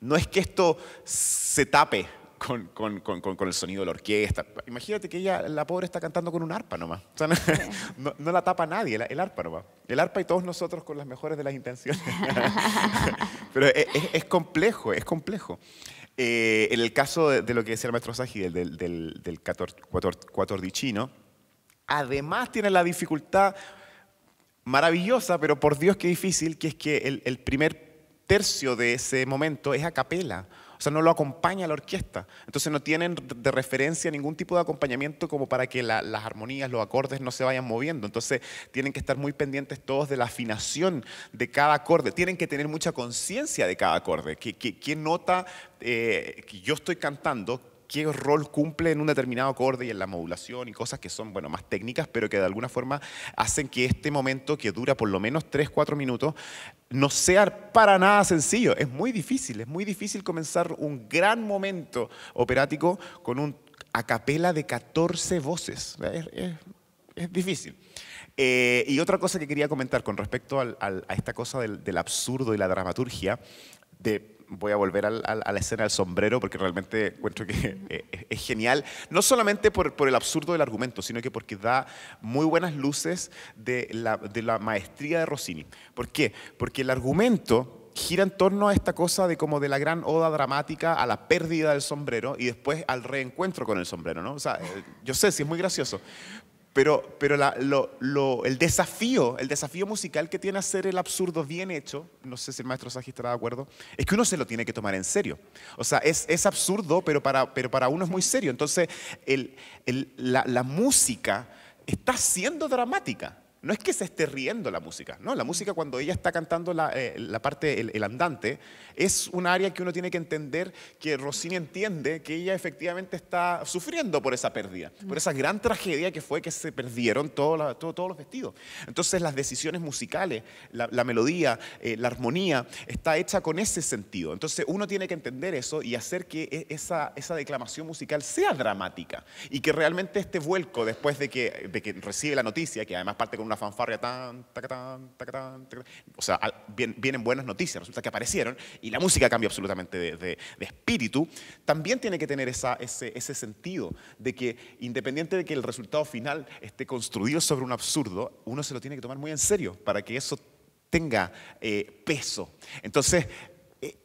no es que esto se tape con el sonido de la orquesta. Imagínate que ella, la pobre, está cantando con un arpa nomás. O sea, no la tapa nadie, el arpa nomás. El arpa y todos nosotros con las mejores de las intenciones. Pero es complejo, es complejo. En el caso de lo que decía el maestro Sagi, del quattordichino, además tiene la dificultad maravillosa, pero por Dios qué difícil, que es que el primer tercio de ese momento es a capela. O sea, no lo acompaña la orquesta. Entonces no tienen de referencia ningún tipo de acompañamiento como para que las armonías, los acordes no se vayan moviendo. Entonces tienen que estar muy pendientes todos de la afinación de cada acorde. Tienen que tener mucha conciencia de cada acorde. ¿Qué nota que yo estoy cantando? ¿Qué rol cumple en un determinado acorde y en la modulación y cosas que son, bueno, más técnicas, pero que de alguna forma hacen que este momento, que dura por lo menos 3-4 minutos, no sea para nada sencillo? Es muy difícil comenzar un gran momento operático con un acapella de 14 voces. Es difícil. Y otra cosa que quería comentar con respecto a esta cosa del absurdo y la dramaturgia, voy a volver a la escena del sombrero porque realmente encuentro que es genial, no solamente por el absurdo del argumento, sino que porque da muy buenas luces de la maestría de Rossini. ¿Por qué? Porque el argumento gira en torno a esta cosa de la gran oda dramática a la pérdida del sombrero y después al reencuentro con el sombrero, ¿no? O sea, yo sé, sí, es muy gracioso. Pero el desafío musical que tiene hacer el absurdo bien hecho, no sé si el maestro Sagi estará de acuerdo, es que uno se lo tiene que tomar en serio. O sea, es absurdo, pero para uno es muy serio. Entonces, la música está siendo dramática. No es que se esté riendo la música, ¿no? La música, cuando ella está cantando la parte, el andante, es un área que uno tiene que entender, que Rossini entiende que ella efectivamente está sufriendo por esa pérdida, por esa gran tragedia que fue que se perdieron todos los vestidos. Entonces las decisiones musicales, la melodía, la armonía, está hecha con ese sentido. Entonces uno tiene que entender eso y hacer que esa declamación musical sea dramática y que realmente este vuelco, después de que recibe la noticia, que además parte con una fanfarria, tan, tacatán, tacatán, tacatán. O sea, vienen buenas noticias, resulta que aparecieron y la música cambia absolutamente de espíritu. También tiene que tener ese sentido de que, independiente de que el resultado final esté construido sobre un absurdo, uno se lo tiene que tomar muy en serio para que eso tenga peso. Entonces,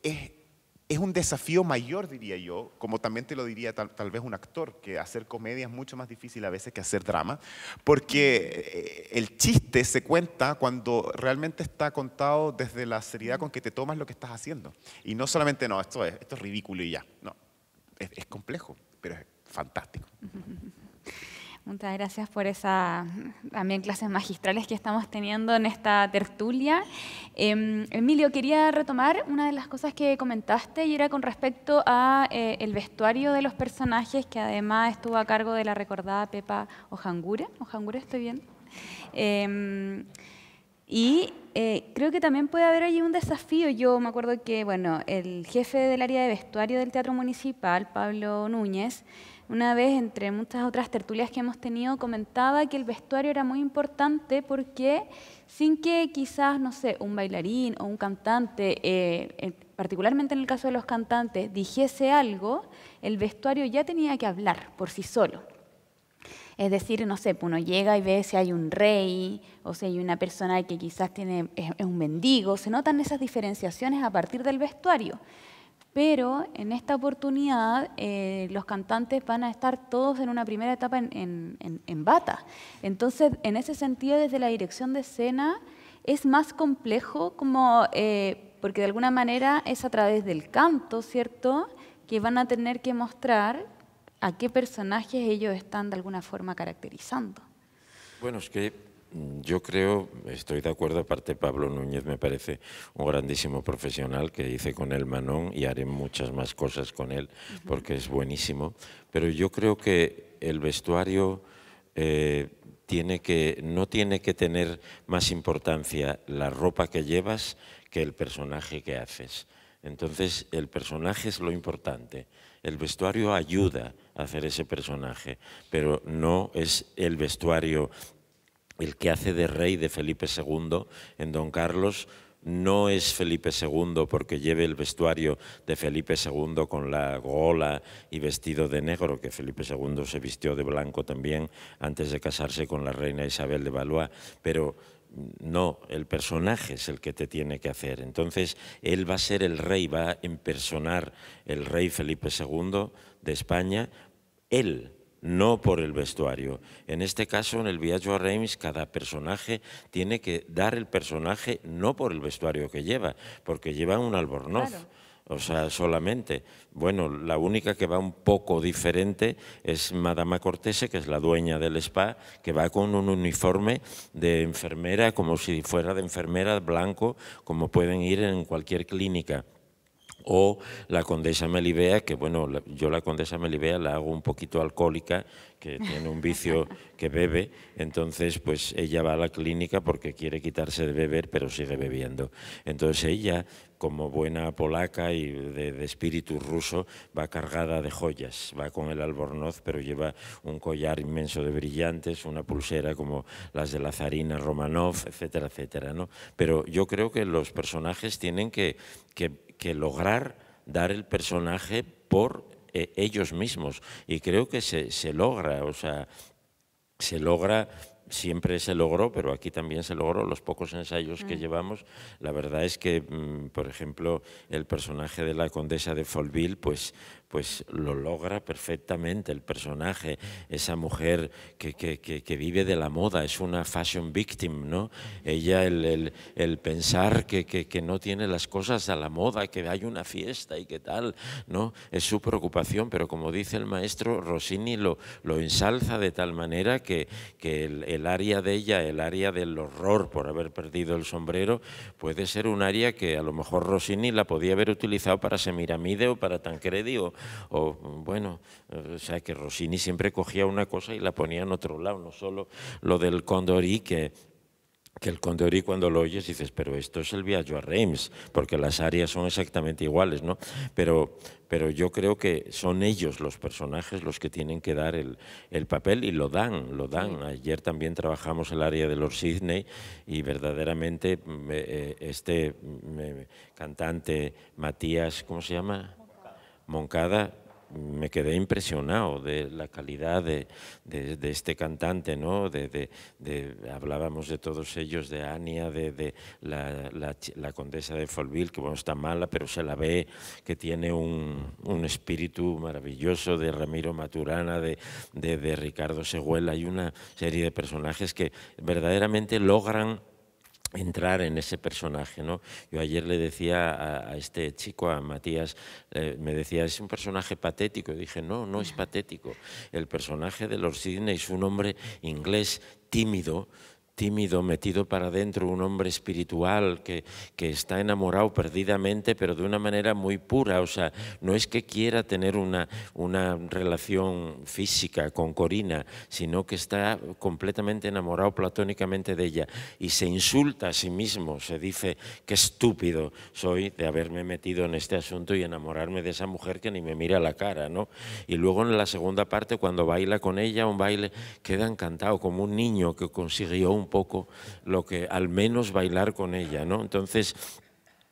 es un desafío mayor, diría yo, como también te lo diría tal vez un actor, que hacer comedia es mucho más difícil a veces que hacer drama, porque el chiste se cuenta cuando realmente está contado desde la seriedad con que te tomas lo que estás haciendo. Y no solamente, no, esto es ridículo y ya. No, es complejo, pero es fantástico. Muchas gracias por esas también clases magistrales que estamos teniendo en esta tertulia. Emilio, quería retomar una de las cosas que comentaste y era con respecto a el vestuario de los personajes, que además estuvo a cargo de la recordada Pepa Ohangura. Ohangura, estoy bien. Creo que también puede haber allí un desafío. Yo me acuerdo que, bueno, el jefe del área de vestuario del Teatro Municipal, Pablo Núñez, una vez, entre muchas otras tertulias que hemos tenido, comentaba que el vestuario era muy importante porque sin que quizás, no sé, un bailarín o un cantante, particularmente en el caso de los cantantes, dijese algo, el vestuario ya tenía que hablar por sí solo. Es decir, no sé, uno llega y ve si hay un rey o si hay una persona que quizás es un mendigo. Se notan esas diferenciaciones a partir del vestuario. Pero en esta oportunidad los cantantes van a estar todos en una primera etapa en bata. Entonces, en ese sentido, desde la dirección de escena es más complejo, como, porque de alguna manera es a través del canto, ¿cierto?, que van a tener que mostrar a qué personajes ellos están de alguna forma caracterizando. Bueno, es que yo creo, estoy de acuerdo, aparte Pablo Núñez me parece un grandísimo profesional, que hice con él Manon y haré muchas más cosas con él porque es buenísimo, pero yo creo que el vestuario no tiene que tener más importancia la ropa que llevas que el personaje que haces. Entonces el personaje es lo importante, el vestuario ayuda a hacer ese personaje, pero no es el vestuario. El que hace de rey de Felipe II en Don Carlos no es Felipe II porque lleve el vestuario de Felipe II con la gola y vestido de negro, que Felipe II se vistió de blanco también antes de casarse con la reina Isabel de Valois, pero no, el personaje es el que te tiene que hacer. Entonces, él va a ser el rey, va a impersonar el rey Felipe II de España, él. No por el vestuario. En este caso, en el viaje a Reims, cada personaje tiene que dar el personaje no por el vestuario que lleva, porque lleva un albornoz. Claro. o sea, solamente. Bueno, la única que va un poco diferente es Madama Cortese, que es la dueña del spa, que va con un uniforme de enfermera, como si fuera de enfermera, blanco, como pueden ir en cualquier clínica. O la Condesa Melibea, que bueno, yo la Condesa Melibea la hago un poquito alcohólica, que tiene un vicio que bebe, entonces pues ella va a la clínica porque quiere quitarse de beber, pero sigue bebiendo. Entonces ella, como buena polaca y de espíritu ruso, va cargada de joyas, va con el albornoz, pero lleva un collar inmenso de brillantes, una pulsera como las de la zarina Romanov, etcétera, etcétera, ¿no? Pero yo creo que los personajes tienen que lograr dar el personaje por ellos mismos, y creo que se logra, o sea, se logra, siempre se logró, pero aquí también se logró. Los pocos ensayos que llevamos, la verdad es que, por ejemplo, el personaje de la Condesa de Folville, pues lo logra perfectamente el personaje, esa mujer que vive de la moda, es una fashion victim, ¿no? Ella, el pensar que no tiene las cosas a la moda, que hay una fiesta y que tal, ¿no? Es su preocupación, pero como dice el maestro, Rossini lo ensalza de tal manera que el área de ella, el área del horror por haber perdido el sombrero, puede ser un área que a lo mejor Rossini la podía haber utilizado para Semiramide o para Tancredi, o bueno, o sea que Rossini siempre cogía una cosa y la ponía en otro lado, no solo lo del Condorí, que el Condorí cuando lo oyes dices, pero esto es El viaje a Reims, porque las áreas son exactamente iguales, ¿no? Pero yo creo que son ellos, los personajes, los que tienen que dar el papel, y lo dan. Ayer también trabajamos el área de Lord Sydney y verdaderamente este cantante Matías, ¿cómo se llama? Moncada, me quedé impresionado de la calidad de este cantante, ¿no? Hablábamos de todos ellos, de Anya, de la Condesa de Folville, que bueno, está mala, pero se la ve, que tiene un espíritu maravilloso, de Ramiro Maturana, de Ricardo Seguiel. Hay una serie de personajes que verdaderamente logran entrar en ese personaje, ¿no? Yo ayer le decía a este chico, a Matías, me decía, es un personaje patético. Y dije, no, no es patético. El personaje de Lord Sydney es un hombre inglés tímido, metido para adentro, un hombre espiritual que está enamorado perdidamente, pero de una manera muy pura. O sea, no es que quiera tener una relación física con Corinna, sino que está completamente enamorado platónicamente de ella, y se insulta a sí mismo, se dice, qué estúpido soy de haberme metido en este asunto y enamorarme de esa mujer que ni me mira la cara, ¿no? Y luego en la segunda parte, cuando baila con ella, un baile, queda encantado, como un niño que consiguió un poco lo que, al menos bailar con ella, ¿no? Entonces,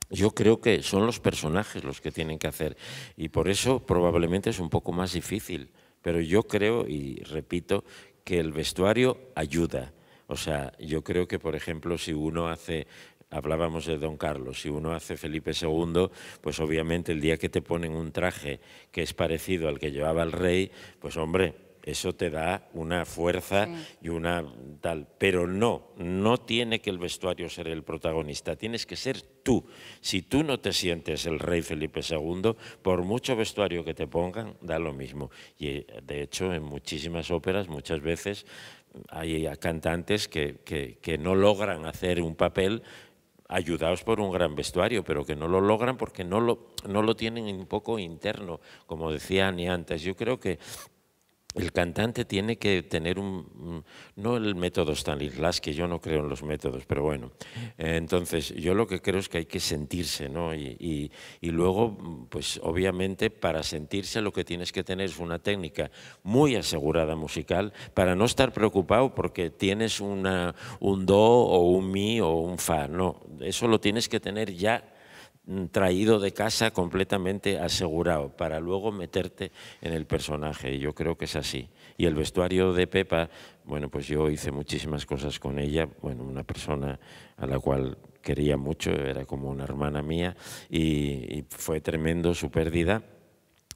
yo creo que son los personajes los que tienen que hacer, y por eso probablemente es un poco más difícil, pero yo creo, y repito, que el vestuario ayuda. O sea, yo creo que, por ejemplo, si uno hace, hablábamos de Don Carlos, si uno hace Felipe II, pues obviamente el día que te ponen un traje que es parecido al que llevaba el rey, pues hombre, eso te da una fuerza, sí, y una tal, pero no tiene que el vestuario ser el protagonista, tienes que ser tú. Si tú no te sientes el rey Felipe II, por mucho vestuario que te pongan, da lo mismo. Y de hecho, en muchísimas óperas, muchas veces, hay cantantes que no logran hacer un papel, ayudados por un gran vestuario, pero que no lo logran porque no lo tienen un poco interno, como decía Anya antes. Yo creo que el cantante tiene que tener no el método Stanislavski, yo no creo en los métodos, pero bueno. Entonces, yo lo que creo es que hay que sentirse, ¿no? Y luego, pues obviamente, para sentirse lo que tienes que tener es una técnica muy asegurada musical, para no estar preocupado porque tienes un do o un mi o un fa, no. Eso lo tienes que tener ya traído de casa, completamente asegurado, para luego meterte en el personaje, y yo creo que es así. Y el vestuario de Pepa, bueno, pues yo hice muchísimas cosas con ella, bueno, una persona a la cual quería mucho, era como una hermana mía, y fue tremendo su pérdida,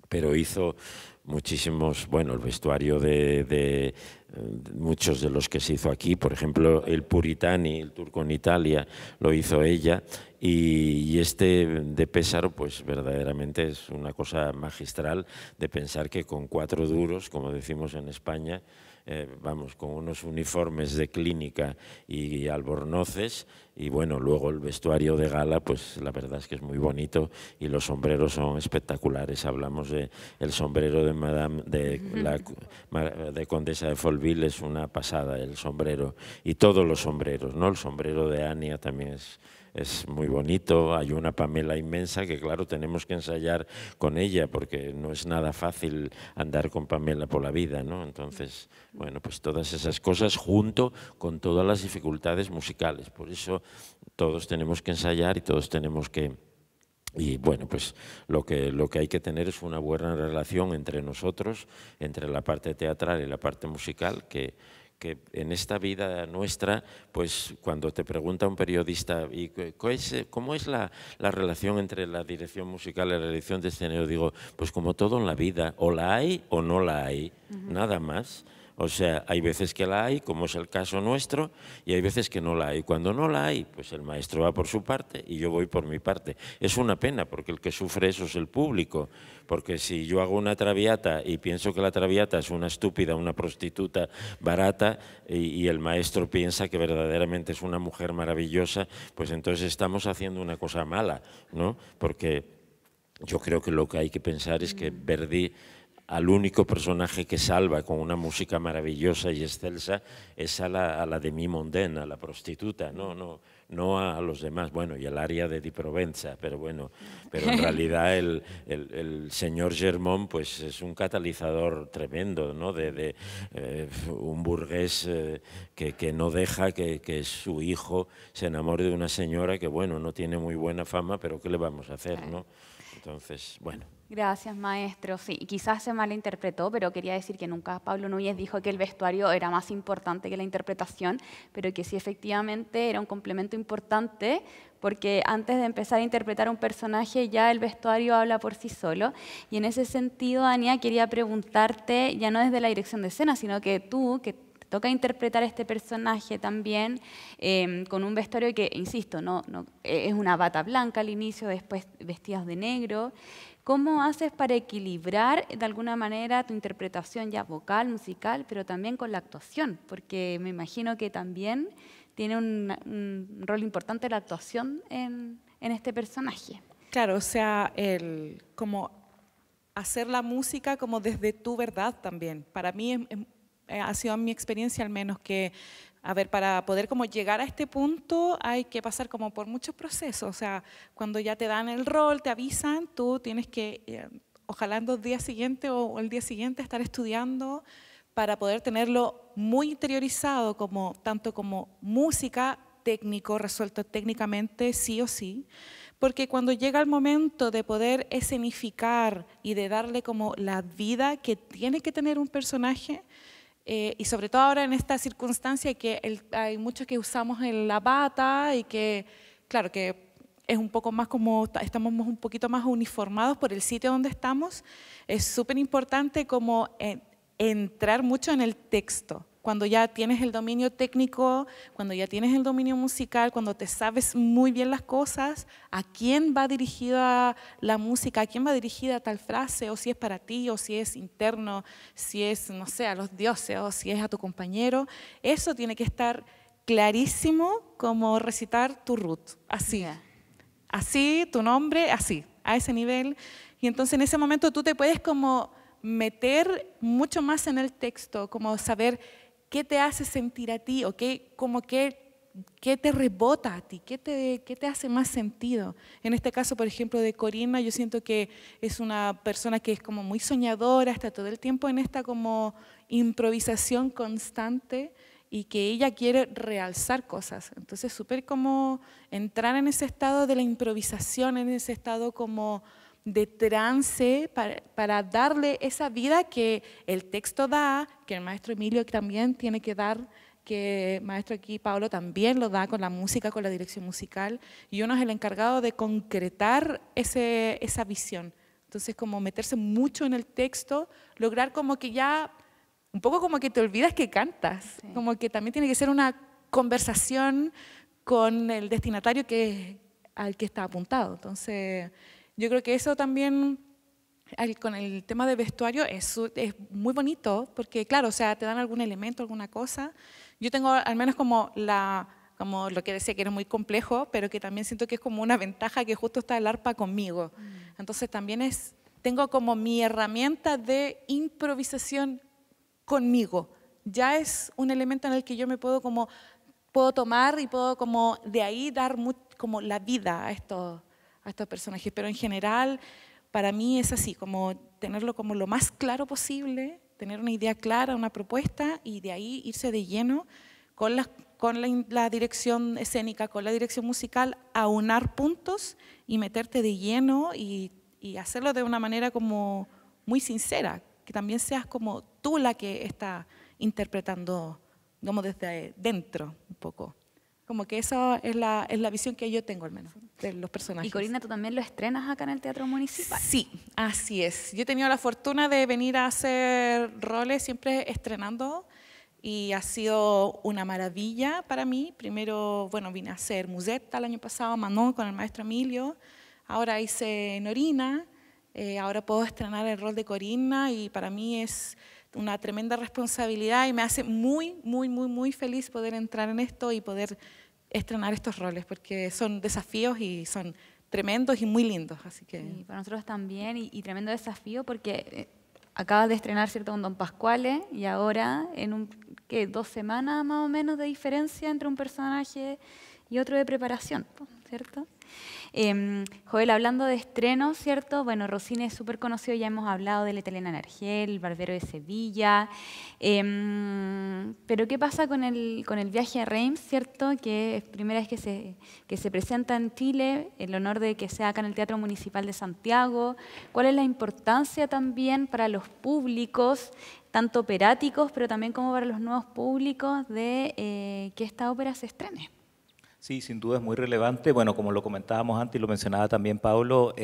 pero hizo muchísimos, bueno, el vestuario de muchos de los que se hizo aquí, por ejemplo, el Puritani, el turco en Italia, lo hizo ella, y este de Pésaro, pues verdaderamente es una cosa magistral de pensar que con 4 duros, como decimos en España, vamos, con unos uniformes de clínica y albornoces, y bueno, luego el vestuario de gala, pues la verdad es que es muy bonito y los sombreros son espectaculares. Hablamos de el sombrero de Madame de Condesa de Folville, es una pasada el sombrero, y todos los sombreros, ¿no? El sombrero de Anya también es muy bonito, hay una Pamela inmensa que claro, tenemos que ensayar con ella porque no es nada fácil andar con Pamela por la vida, ¿no? Entonces, bueno, pues todas esas cosas junto con todas las dificultades musicales, por eso todos tenemos que ensayar y todos tenemos que... Y bueno, pues lo que hay que tener es una buena relación entre nosotros, entre la parte teatral y la parte musical, que en esta vida nuestra, pues cuando te pregunta un periodista ¿y cómo es la relación entre la dirección musical y la dirección de escenario? Digo, pues como todo en la vida, o la hay o no la hay, nada más. O sea, hay veces que la hay, como es el caso nuestro, y hay veces que no la hay. Cuando no la hay, pues el maestro va por su parte y yo voy por mi parte. Es una pena, porque el que sufre eso es el público. Porque si yo hago una Traviata y pienso que la Traviata es una estúpida, una prostituta barata, y el maestro piensa que verdaderamente es una mujer maravillosa, pues entonces estamos haciendo una cosa mala, ¿no? Porque yo creo que lo que hay que pensar es que Verdi... al único personaje que salva con una música maravillosa y excelsa es a la Demi Mondaine, a la prostituta, no a los demás, bueno, y el aria de Di Provenza, pero bueno, pero en realidad el señor Germón pues es un catalizador tremendo, ¿no? de un burgués que no deja que su hijo se enamore de una señora que, bueno, no tiene muy buena fama, pero ¿qué le vamos a hacer, no? Entonces, bueno. Gracias, maestro. Sí, quizás se malinterpretó, pero quería decir que nunca Pablo Núñez dijo que el vestuario era más importante que la interpretación, pero que sí, efectivamente, era un complemento importante, porque antes de empezar a interpretar un personaje, ya el vestuario habla por sí solo. Y en ese sentido, Anya, quería preguntarte, ya no desde la dirección de escena, sino que tú, que te toca interpretar este personaje también, con un vestuario que, insisto, no es una bata blanca al inicio, después vestidas de negro. ¿Cómo haces para equilibrar de alguna manera tu interpretación ya vocal, musical, pero también con la actuación? Porque me imagino que también tiene un rol importante la actuación en este personaje. Claro, o sea, como hacer la música como desde tu verdad también. Para mí ha sido mi experiencia al menos que... A ver, para poder como llegar a este punto hay que pasar como por muchos procesos. O sea, cuando ya te dan el rol, te avisan, tú tienes que, ojalá en 2 días siguientes o el día siguiente estar estudiando para poder tenerlo muy interiorizado, como tanto como música, técnico, resuelto técnicamente, sí o sí. Porque cuando llega el momento de poder escenificar y de darle como la vida que tiene que tener un personaje, y sobre todo ahora en esta circunstancia que hay muchos que usamos la bata y que, claro, que es un poco más como, estamos un poquito más uniformados por el sitio donde estamos, es súper importante como entrar mucho en el texto. Cuando ya tienes el dominio técnico, cuando ya tienes el dominio musical, cuando te sabes muy bien las cosas, a quién va dirigida la música, a quién va dirigida tal frase, o si es para ti, o si es interno, si es, no sé, a los dioses, o si es a tu compañero. Eso tiene que estar clarísimo como recitar tu root, así. Así, tu nombre, así, a ese nivel. Y entonces en ese momento tú te puedes como meter mucho más en el texto, como saber... ¿Qué te hace sentir a ti? ¿O qué te rebota a ti? ¿Qué te hace más sentido? En este caso, por ejemplo, de Corinna, yo siento que es una persona que es como muy soñadora, está todo el tiempo en esta como improvisación constante y que ella quiere realzar cosas. Entonces, súper como entrar en ese estado de la improvisación, en ese estado como de trance para darle esa vida que el texto da, que el maestro Emilio también tiene que dar, que el maestro aquí Pablo también lo da con la música, con la dirección musical, y uno es el encargado de concretar esa visión. Entonces, como meterse mucho en el texto, lograr como que ya un poco como que te olvidas que cantas, sí. Como que también tiene que ser una conversación con el destinatario que, al que está apuntado. Entonces, yo creo que eso también, con el tema de vestuario, es muy bonito, porque claro, o sea, te dan algún elemento, alguna cosa. Yo tengo al menos como lo que decía, que era muy complejo, pero que también siento que es como una ventaja que justo está el arpa conmigo. Entonces también tengo como mi herramienta de improvisación conmigo. Ya es un elemento en el que yo me puedo tomar y puedo como de ahí dar como la vida a estos personajes. Pero en general, para mí es así, como tenerlo como lo más claro posible, tener una idea clara, una propuesta, y de ahí irse de lleno con la dirección escénica, con la dirección musical, aunar puntos y meterte de lleno y hacerlo de una manera como muy sincera, que también seas como tú la que está interpretando como desde dentro un poco. Como que esa es la visión que yo tengo al menos de los personajes. Y Corinna, ¿tú también lo estrenas acá en el Teatro Municipal? Sí, así es. Yo he tenido la fortuna de venir a hacer roles siempre estrenando. Y ha sido una maravilla para mí. Primero, bueno, vine a hacer Musetta el año pasado, Manon con el maestro Emilio. Ahora hice Norina. Ahora puedo estrenar el rol de Corinna y para mí es una tremenda responsabilidad y me hace muy, muy, muy, muy feliz poder entrar en esto y poder estrenar estos roles, porque son desafíos y son tremendos y muy lindos. Así que... Sí, para nosotros también y tremendo desafío porque... Acabas de estrenar, ¿cierto?, con Don Pascuale y ahora, en dos semanas más o menos de diferencia entre un personaje y otro de preparación, ¿cierto? Joel, hablando de estrenos, ¿cierto? Bueno, Rossini es súper conocido, ya hemos hablado de La italiana en Argel, El barbero de Sevilla, pero ¿qué pasa con el viaje a Reims, ¿cierto? Que es primera vez que se presenta en Chile, el honor de que sea acá en el Teatro Municipal de Santiago. ¿Cuál es la importancia también para los públicos, tanto operáticos, pero también como para los nuevos públicos, de que esta ópera se estrene? Sí, sin duda es muy relevante. Bueno, como lo comentábamos antes y lo mencionaba también Pablo,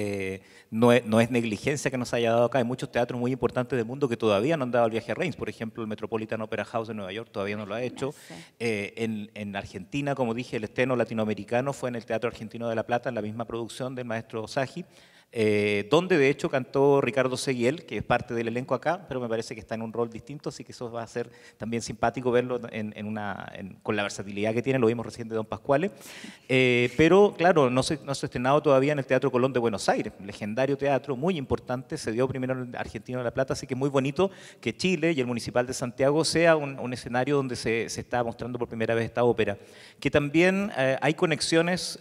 no es negligencia que nos haya dado acá. Hay muchos teatros muy importantes del mundo que todavía no han dado el viaje a Reims. Por ejemplo, el Metropolitan Opera House de Nueva York todavía no lo ha hecho. En Argentina, como dije, el estreno latinoamericano fue en el Teatro Argentino de La Plata, en la misma producción del maestro Sagi, donde de hecho cantó Ricardo Seguiel, que es parte del elenco acá, pero me parece que está en un rol distinto, así que eso va a ser también simpático verlo con la versatilidad que tiene. Lo vimos recién de Don Pascuale, pero claro, no se ha estrenado todavía en el Teatro Colón de Buenos Aires, un legendario teatro muy importante. Se dio primero en el Argentino de La Plata, así que es muy bonito que Chile y el Municipal de Santiago sea un escenario donde se está mostrando por primera vez esta ópera, que también hay conexiones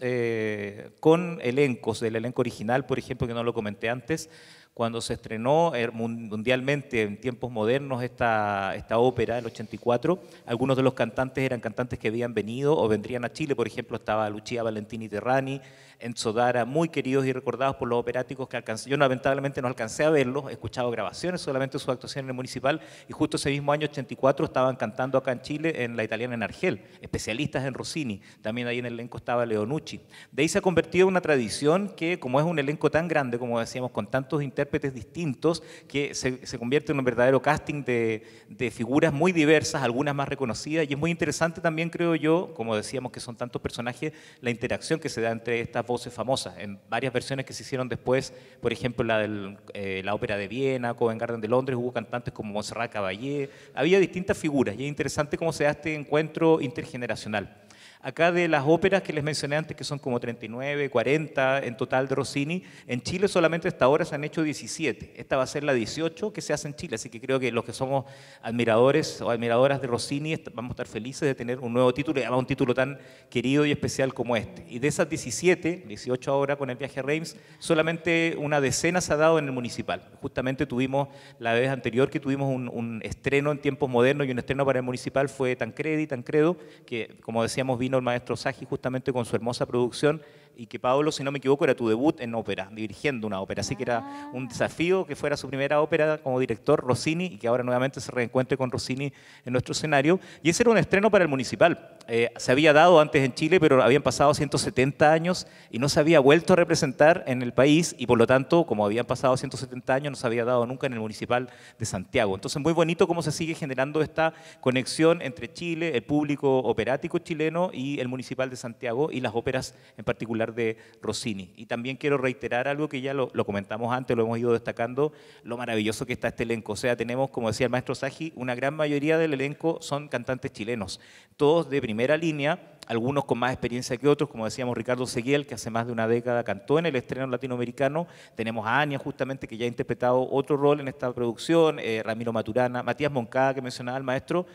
con elencos, del elenco original, por ejemplo, porque no lo comenté antes, cuando se estrenó mundialmente en tiempos modernos esta ópera, el 84, algunos de los cantantes eran cantantes que habían venido o vendrían a Chile. Por ejemplo, estaba Lucia Valentini Terrani, Enzo Dara, muy queridos y recordados por los operáticos que yo lamentablemente no alcancé a verlos, he escuchado grabaciones solamente de su actuación en el Municipal, y justo ese mismo año 84 estaban cantando acá en Chile en La italiana en Argel, especialistas en Rossini. También ahí en el elenco estaba Leonucci. De ahí se ha convertido en una tradición que, como es un elenco tan grande, como decíamos, con tantos intérpretes distintos, que se convierte en un verdadero casting de figuras muy diversas, algunas más reconocidas, y es muy interesante también, creo yo, como decíamos que son tantos personajes, la interacción que se da entre estas voces famosas, en varias versiones que se hicieron después. Por ejemplo, la ópera de Viena, Covent Garden de Londres, hubo cantantes como Montserrat Caballé, había distintas figuras, y es interesante cómo se da este encuentro intergeneracional. Acá, de las óperas que les mencioné antes, que son como 39, 40 en total de Rossini, en Chile solamente hasta ahora se han hecho 17. Esta va a ser la 18 que se hace en Chile, así que creo que los que somos admiradores o admiradoras de Rossini vamos a estar felices de tener un nuevo título, y además un título tan querido y especial como este. Y de esas 17, 18 ahora con el viaje a Reims, solamente una decena se ha dado en el Municipal. Justamente tuvimos, la vez anterior que tuvimos un estreno en tiempos modernos y un estreno para el Municipal, fue Tancredo, que como decíamos, vino el maestro Sagi justamente con su hermosa producción, y que Paolo, si no me equivoco, era tu debut en ópera, dirigiendo una ópera, así que era un desafío que fuera su primera ópera como director Rossini y que ahora nuevamente se reencuentre con Rossini en nuestro escenario. Y ese era un estreno para el Municipal. Se había dado antes en Chile, pero habían pasado 170 años y no se había vuelto a representar en el país y por lo tanto, como habían pasado 170 años, no se había dado nunca en el Municipal de Santiago. Entonces, muy bonito cómo se sigue generando esta conexión entre Chile, el público operático chileno y el Municipal de Santiago y las óperas en particular de Rossini. Y también quiero reiterar algo que ya lo comentamos antes, lo hemos ido destacando, lo maravilloso que está este elenco. O sea, tenemos, como decía el maestro Sagi, una gran mayoría del elenco son cantantes chilenos, todos de primera línea, algunos con más experiencia que otros, como decíamos Ricardo Seguiel, que hace más de una década cantó en el estreno latinoamericano. Tenemos a Anya, justamente, que ya ha interpretado otro rol en esta producción, Ramiro Maturana, Matías Moncada, que mencionaba el maestro,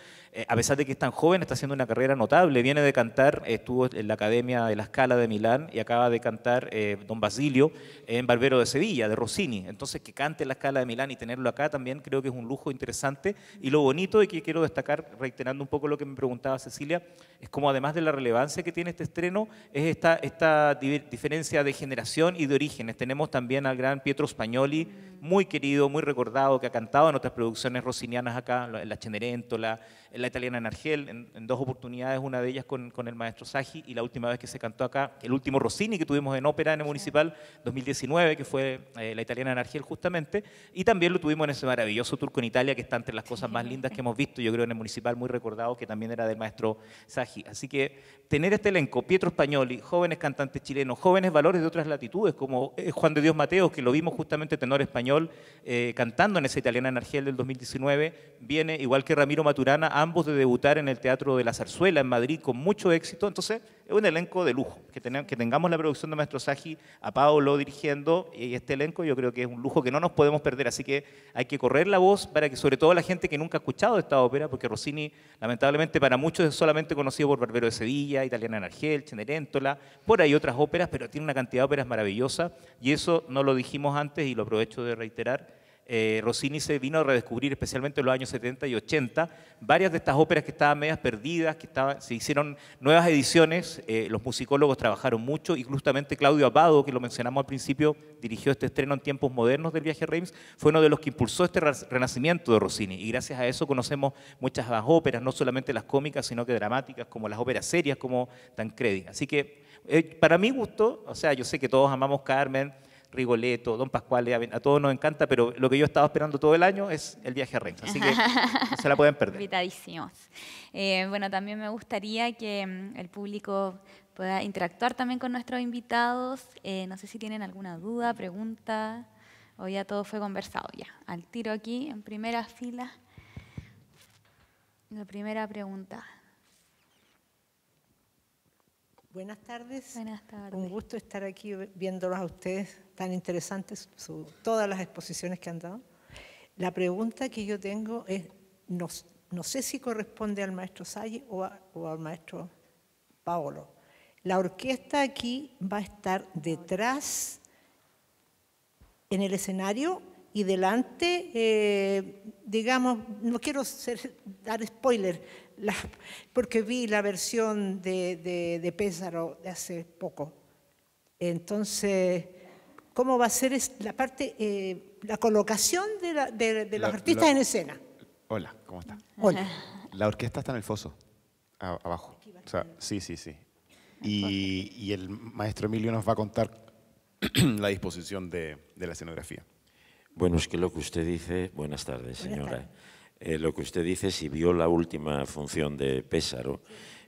a pesar de que es tan joven, está haciendo una carrera notable, viene de cantar, estuvo en la Academia de la Scala de Milán y acaba de cantar Don Basilio en Barbero de Sevilla, de Rossini. Entonces, que cante en la Scala de Milán y tenerlo acá también creo que es un lujo interesante. Y lo bonito, y que quiero destacar, reiterando un poco lo que me preguntaba Cecilia, es como además de la relevancia que tiene este estreno, es esta diferencia de generación y de orígenes. Tenemos también al gran Pietro Spagnoli, muy querido, muy recordado, que ha cantado en otras producciones rossinianas acá, en la Cenerentola, en La italiana en Argel, en dos oportunidades, una de ellas con el maestro Sagi, y la última vez que se cantó acá, el último Rossini que tuvimos en ópera en el Municipal, 2019, que fue La italiana en Argel justamente, y también lo tuvimos en ese maravilloso tour con Italia, que está entre las cosas más lindas que hemos visto, yo creo, en el Municipal, muy recordado, que también era del maestro Sagi. Así que tener este elenco, Pietro Spagnoli, jóvenes cantantes chilenos, jóvenes valores de otras latitudes, como Juan de Dios Mateos, que lo vimos justamente tenor español, cantando en esa italiana en Argel del 2019, viene, igual que Ramiro Maturana, ambos de debutar en el Teatro de la Zarzuela en Madrid con mucho éxito. Entonces, es un elenco de lujo, que tengamos la producción de maestro Sagi, a Paolo dirigiendo, y este elenco yo creo que es un lujo que no nos podemos perder, así que hay que correr la voz para que sobre todo la gente que nunca ha escuchado esta ópera, porque Rossini lamentablemente para muchos es solamente conocido por Barbero de Sevilla, Italiana en Argel, Cenerentola, por ahí otras óperas, pero tiene una cantidad de óperas maravillosas, y eso no lo dijimos antes y lo aprovecho de reiterar. Rossini se vino a redescubrir especialmente en los años 70 y 80, varias de estas óperas que estaban medias perdidas, se hicieron nuevas ediciones, los musicólogos trabajaron mucho, y justamente Claudio Abbado, que lo mencionamos al principio, dirigió este estreno en tiempos modernos del viaje a Reims, fue uno de los que impulsó este renacimiento de Rossini, y gracias a eso conocemos muchas más óperas, no solamente las cómicas, sino que dramáticas, como las óperas serias, como Tancredi. Así que, para mi gusto, o sea, yo sé que todos amamos Carmen, Rigoletto, Don Pasquale, a todos nos encanta, pero lo que yo estaba esperando todo el año es el viaje a Reims, así que no se la pueden perder. Invitadísimos. Bueno, también me gustaría que el público pueda interactuar también con nuestros invitados. No sé si tienen alguna duda, pregunta, o ya todo fue conversado ya. Al tiro aquí, en primera fila, la primera pregunta. Buenas tardes. Buenas tardes. Un gusto estar aquí viéndolos a ustedes, tan interesantes todas las exposiciones que han dado. La pregunta que yo tengo es, no sé si corresponde al maestro Sagi o al maestro Paolo. ¿La orquesta aquí va a estar detrás en el escenario y delante? Digamos, no quiero dar spoiler, porque vi la versión de Pésaro de hace poco. Entonces, ¿cómo va a ser la parte, la colocación de los artistas en escena? Hola, ¿cómo está? Hola. La orquesta está en el foso, abajo. O sea, sí. Y el maestro Emilio nos va a contar la disposición de la escenografía. Bueno, es que lo que usted dice... Buenas tardes, señora. Buenas tardes. Lo que usted dice, si vio la última función de Pésaro,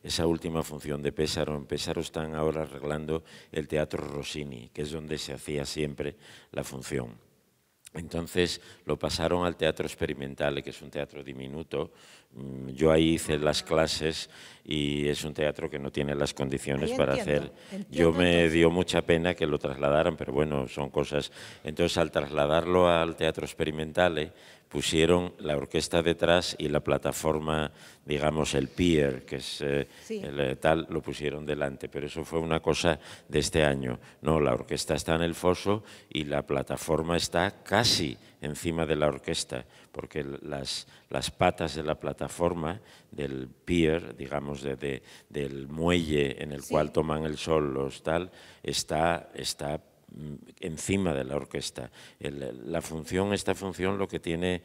esa última función de Pésaro, en Pésaro están ahora arreglando el Teatro Rossini, que es donde se hacía siempre la función. Entonces lo pasaron al Teatro Experimental, que es un teatro diminuto. Yo ahí hice las clases y es un teatro que no tiene las condiciones para hacer. Yo me dio mucha pena que lo trasladaran, pero bueno, son cosas. Entonces al trasladarlo al Teatro Experimental, pusieron la orquesta detrás y la plataforma, digamos el pier, que es sí, lo pusieron delante, pero eso fue una cosa de este año. No, la orquesta está en el foso y la plataforma está casi encima de la orquesta, porque las patas de la plataforma, del pier, digamos, del muelle en el sí, cual toman el sol los tal, está encima de la orquesta. Esta función lo que tiene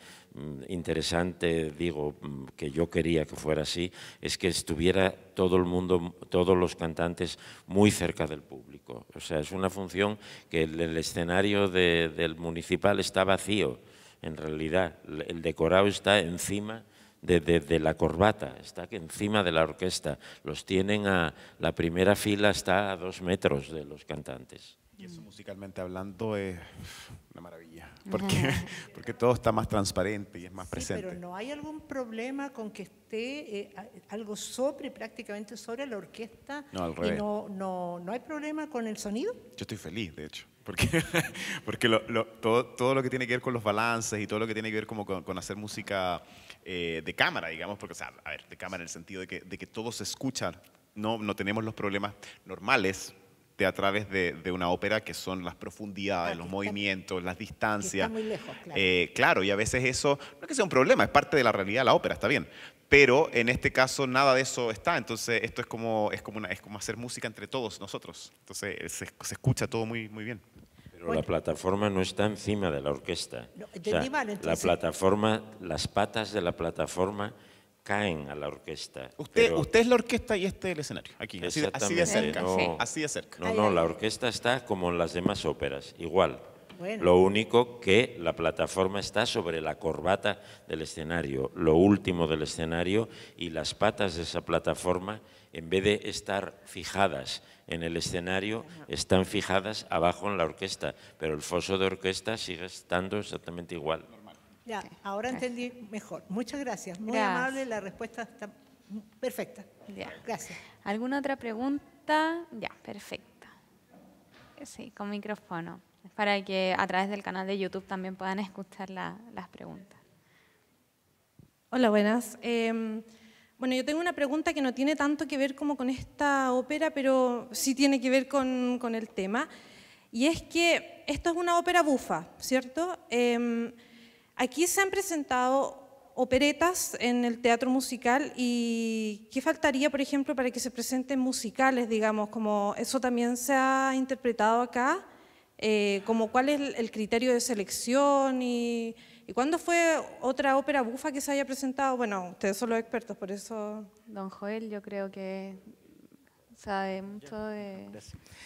interesante, digo, que yo quería que fuera así, es que estuviera todo el mundo, todos los cantantes muy cerca del público. O sea, es una función que el escenario del municipal está vacío, en realidad. El decorado está encima de la corbata, está encima de la orquesta. Los tienen la primera fila está a 2 metros de los cantantes. Y eso musicalmente hablando es una maravilla, porque todo está más transparente y es más presente. Pero ¿no hay algún problema con que esté algo sobre, prácticamente sobre la orquesta? No, al revés. ¿No hay problema con el sonido? Yo estoy feliz, de hecho, porque todo lo que tiene que ver con los balances y todo lo que tiene que ver como con hacer música de cámara, digamos, porque, o sea, a ver, de cámara en el sentido de que todo se escucha, no tenemos los problemas normales a través de una ópera, que son las profundidades, los movimientos, las distancias. Está muy lejos, claro. Claro, y a veces eso no es que sea un problema, es parte de la realidad de la ópera, está bien. Pero en este caso nada de eso está, entonces esto es como hacer música entre todos nosotros. Entonces se escucha todo muy, muy bien. Pero bueno, la plataforma no está encima de la orquesta. No, o sea, mal, la plataforma, las patas de la plataforma caen a la orquesta. Usted es la orquesta y este es el escenario, aquí, así de cerca. No, así de cerca. No, la orquesta está como en las demás óperas, igual. Bueno. Lo único que la plataforma está sobre la corbata del escenario, lo último del escenario, y las patas de esa plataforma, en vez de estar fijadas en el escenario, están fijadas abajo en la orquesta, pero el foso de orquesta sigue estando exactamente igual. Ya, ahora entendí mejor. Muchas gracias. Muy amable, la respuesta está perfecta. Ya. Gracias. ¿Alguna otra pregunta? Ya, perfecta. Sí, con micrófono, para que a través del canal de YouTube también puedan escuchar las preguntas. Hola, buenas. Bueno, yo tengo una pregunta que no tiene tanto que ver como con esta ópera, pero sí tiene que ver con el tema. Y es que esto es una ópera bufa, ¿cierto? Aquí se han presentado operetas en el teatro musical, y ¿qué faltaría, por ejemplo, para que se presenten musicales, digamos, como eso también se ha interpretado acá? Como ¿cuál es el criterio de selección? ¿Y cuándo fue otra ópera bufa que se haya presentado? Bueno, ustedes son los expertos, por eso... Don Joel, yo creo que... sabe mucho de...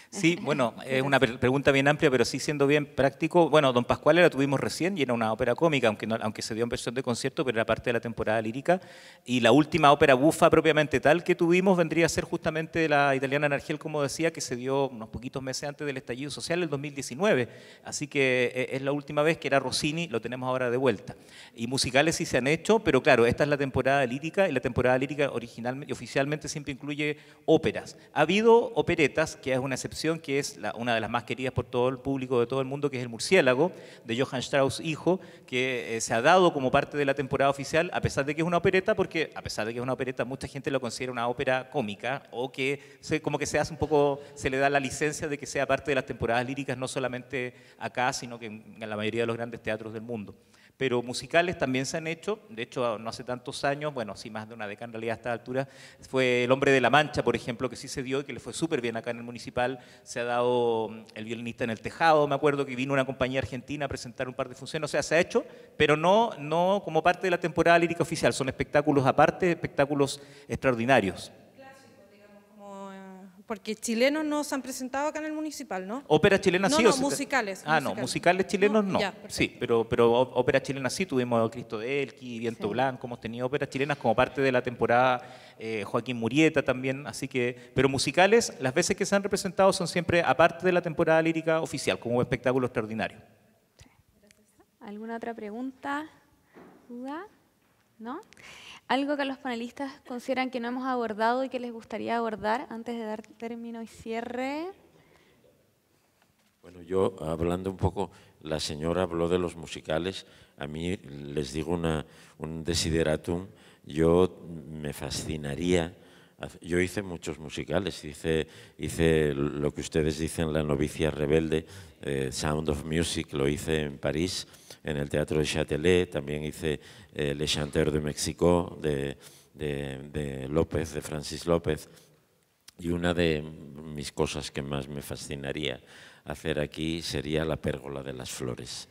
Sí, bueno, es una pregunta bien amplia, pero sí siendo bien práctico. Bueno, Don Pascual la tuvimos recién y era una ópera cómica, aunque se dio en versión de concierto, pero era parte de la temporada lírica. Y la última ópera bufa propiamente tal que tuvimos vendría a ser justamente La italiana en Argel, como decía, que se dio unos poquitos meses antes del estallido social, el 2019. Así que es la última vez que era Rossini, lo tenemos ahora de vuelta. Y musicales sí se han hecho, pero claro, esta es la temporada lírica, y la temporada lírica originalmente, oficialmente, siempre incluye óperas. Ha habido operetas, que es una excepción, que es una de las más queridas por todo el público de todo el mundo, que es El murciélago, de Johann Strauss hijo, que se ha dado como parte de la temporada oficial, a pesar de que es una opereta, porque a pesar de que es una opereta, mucha gente lo considera una ópera cómica, o que como que se hace un poco, se le da la licencia de que sea parte de las temporadas líricas, no solamente acá, sino que en la mayoría de los grandes teatros del mundo. Pero musicales también se han hecho, de hecho no hace tantos años, bueno, sí, más de una década en realidad a esta altura, fue El hombre de la Mancha, por ejemplo, que sí se dio y que le fue súper bien acá en el municipal. Se ha dado El violinista en el tejado, me acuerdo que vino una compañía argentina a presentar un par de funciones, o sea, se ha hecho, pero no como parte de la temporada lírica oficial, son espectáculos aparte, espectáculos extraordinarios. Porque chilenos no se han presentado acá en el municipal, ¿no? Óperas chilenas sí. No, musicales. Ah, musicales. No, musicales chilenos no. Ya, sí, pero óperas chilenas sí, tuvimos Cristo de Elqui, Viento Blanco, hemos tenido óperas chilenas como parte de la temporada, Joaquín Murieta también, así que... Pero musicales, las veces que se han representado son siempre aparte de la temporada lírica oficial, como un espectáculo extraordinario. ¿Alguna otra pregunta? ¿Duda? ¿No? ¿Algo que los panelistas consideran que no hemos abordado y que les gustaría abordar antes de dar término y cierre? Bueno, yo hablando un poco, la señora habló de los musicales, a mí, les digo un desideratum, yo me fascinaría. Yo hice muchos musicales, hice lo que ustedes dicen La novicia rebelde, Sound of Music, lo hice en París, en el Teatro de Châtelet, también hice Le Chanteur de México de López, de Francis López, y una de mis cosas que más me fascinaría hacer aquí sería La pérgola de las flores.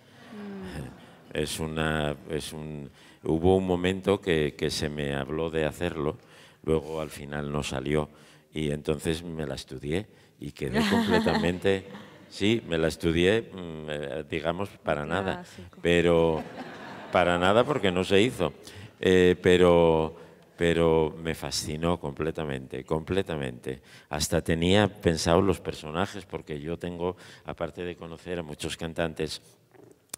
Hubo un momento que se me habló de hacerlo, luego al final no salió y entonces me la estudié y quedé completamente... Sí, me la estudié, digamos, para nada, pero para nada porque no se hizo, pero me fascinó completamente, completamente. Hasta tenía pensado los personajes, porque yo tengo, aparte de conocer a muchos cantantes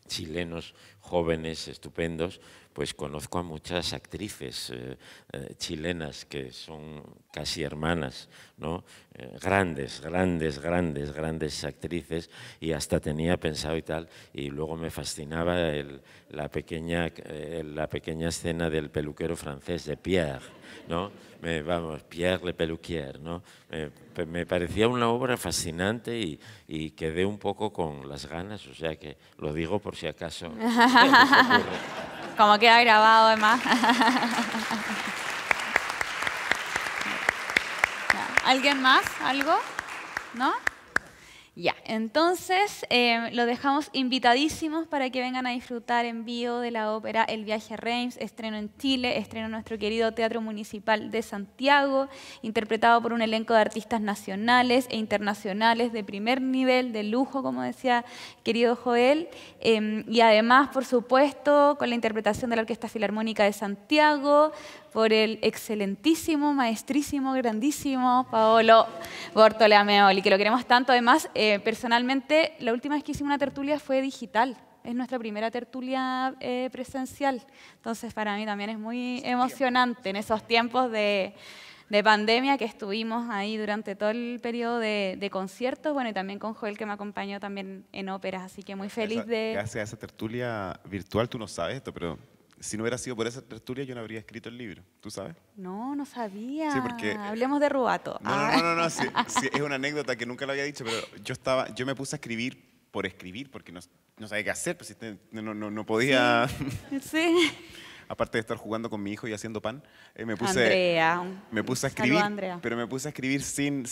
chilenos, jóvenes, estupendos, pues conozco a muchas actrices chilenas que son casi hermanas, ¿no? Grandes actrices, y hasta tenía pensado y tal, y luego me fascinaba la pequeña escena del peluquero francés, de Pierre, ¿no? Pierre le Peluquier, ¿no? Me parecía una obra fascinante y quedé un poco con las ganas, o sea que lo digo por si acaso. Como queda grabado, además. ¿Alguien más? ¿Algo? ¿No? Ya, entonces lo dejamos invitadísimos para que vengan a disfrutar en vivo de la ópera El viaje a Reims, estreno en Chile, estreno en nuestro querido Teatro Municipal de Santiago, interpretado por un elenco de artistas nacionales e internacionales de primer nivel, de lujo, como decía querido Joel, y además, por supuesto, con la interpretación de la Orquesta Filarmónica de Santiago, por el excelentísimo, maestrísimo, grandísimo Paolo Bortolameoli, que lo queremos tanto. Además, personalmente, la última vez que hicimos una tertulia fue digital. Es nuestra primera tertulia presencial. Entonces, para mí también es muy emocionante en esos tiempos de pandemia que estuvimos ahí durante todo el periodo de conciertos. Bueno, y también con Joel, que me acompañó también en óperas. Así que muy feliz de... Gracias a esa tertulia virtual, tú no sabes esto, pero... Si no hubiera sido por esa tertulia, yo no habría escrito el libro. ¿Tú sabes? No, no sabía. Sí, porque... Hablemos de Rubato. No. Sí, es una anécdota que nunca lo había dicho, pero yo me puse a escribir, porque no sabía qué hacer, pues, no podía... Sí. Sí. Aparte de estar jugando con mi hijo y haciendo pan, me puse a escribir. Salud, Andrea. Pero me puse a escribir sin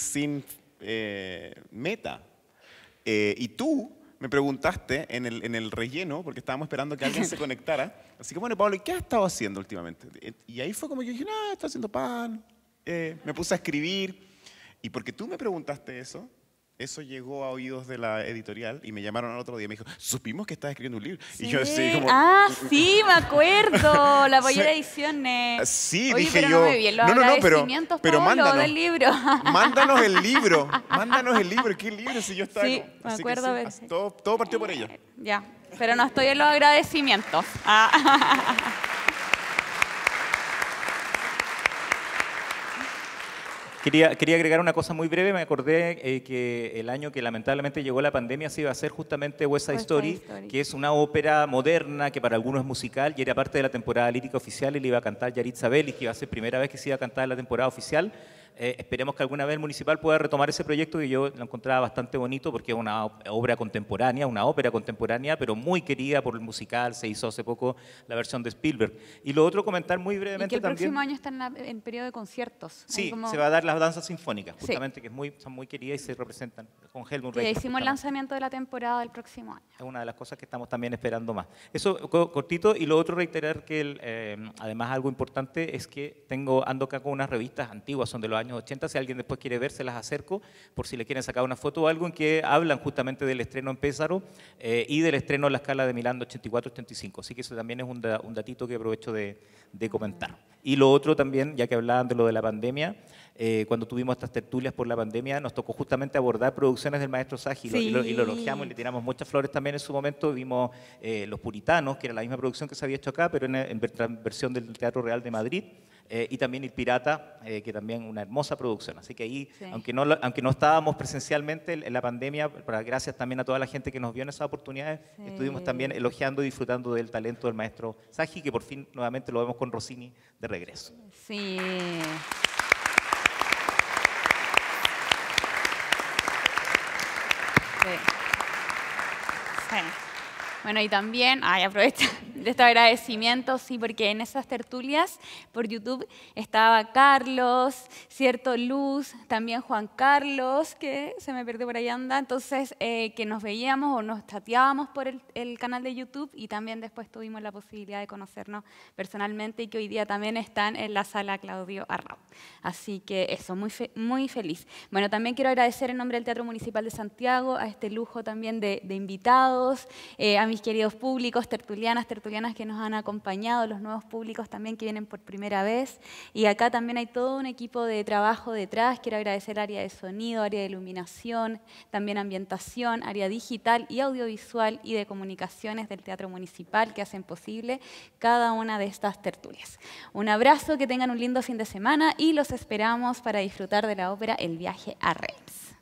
meta. Y tú... Me preguntaste en el relleno, porque estábamos esperando que alguien se conectara. Así que, bueno, Pablo, ¿qué has estado haciendo últimamente? Y ahí fue como que yo dije, no, estoy haciendo pan. Me puse a escribir. Y porque tú me preguntaste eso llegó a oídos de la editorial y me llamaron al otro día y me dijo, supimos que estás escribiendo un libro. Sí. Y yo así como... Ah, sí, me acuerdo. La Pollera Ediciones. Sí, oye, dije pero yo... No, me vi. Los agradecimientos, pero Pablo, mándanos del libro. Mándanos el libro. Mándanos el libro. ¿Qué libro? Si yo estaba... Sí, como, me acuerdo. Sí, ver. Todo partió por ella. Ya, pero no estoy en los agradecimientos. Quería agregar una cosa muy breve. Me acordé que el año que lamentablemente llegó la pandemia se iba a hacer justamente West Side Story, que es una ópera moderna que para algunos es musical y era parte de la temporada lírica oficial y le iba a cantar Yaritza Bellis, que iba a ser primera vez que se iba a cantar en la temporada oficial. Esperemos que alguna vez el municipal pueda retomar ese proyecto, que yo lo encontraba bastante bonito porque es una obra contemporánea, una ópera contemporánea, pero muy querida por el musical. Se hizo hace poco la versión de Spielberg. Y lo otro, comentar muy brevemente, y que el también, próximo año está en periodo de conciertos. Sí, como... se va a dar las danzas sinfónicas, justamente, que son muy queridas y se representan con Helmut Reich. Y hicimos el lanzamiento de la temporada del próximo año. Es una de las cosas que estamos también esperando más. Eso cortito. Y lo otro, reiterar que además algo importante es que ando acá con unas revistas antiguas, son de los años 80, si alguien después quiere ver, se las acerco, por si le quieren sacar una foto o algo, en que hablan justamente del estreno en Pésaro y del estreno en la escala de Milán 84-85. Así que eso también es un datito que aprovecho de comentar. Y lo otro también, ya que hablaban de lo de la pandemia, cuando tuvimos estas tertulias por la pandemia, nos tocó justamente abordar producciones del maestro Sagi, sí. y lo elogiamos y le tiramos muchas flores también en su momento. Vimos Los Puritanos, que era la misma producción que se había hecho acá, pero en versión del Teatro Real de Madrid. y también El Pirata, que también una hermosa producción. Así que ahí, sí, aunque no estábamos presencialmente en la pandemia, gracias también a toda la gente que nos vio en esas oportunidades, sí, estuvimos también elogiando y disfrutando del talento del maestro Sagi, que por fin nuevamente lo vemos con Rossini de regreso. Sí. Bueno, y también, aprovecho de estos agradecimientos, sí, porque en esas tertulias por YouTube estaba Carlos, cierto, Luz, también Juan Carlos, que se me perdió por ahí anda, entonces que nos veíamos o nos chateábamos por el canal de YouTube y también después tuvimos la posibilidad de conocernos personalmente y que hoy día también están en la Sala Claudio Arrau. Así que eso, muy feliz. Bueno, también quiero agradecer en nombre del Teatro Municipal de Santiago a este lujo también de invitados, a mis queridos públicos, tertulianas, tertulianas que nos han acompañado, los nuevos públicos también que vienen por primera vez. Y acá también hay todo un equipo de trabajo detrás. Quiero agradecer área de sonido, área de iluminación, también ambientación, área digital y audiovisual y de comunicaciones del Teatro Municipal que hacen posible cada una de estas tertulias. Un abrazo, que tengan un lindo fin de semana y los esperamos para disfrutar de la ópera El viaje a Reims.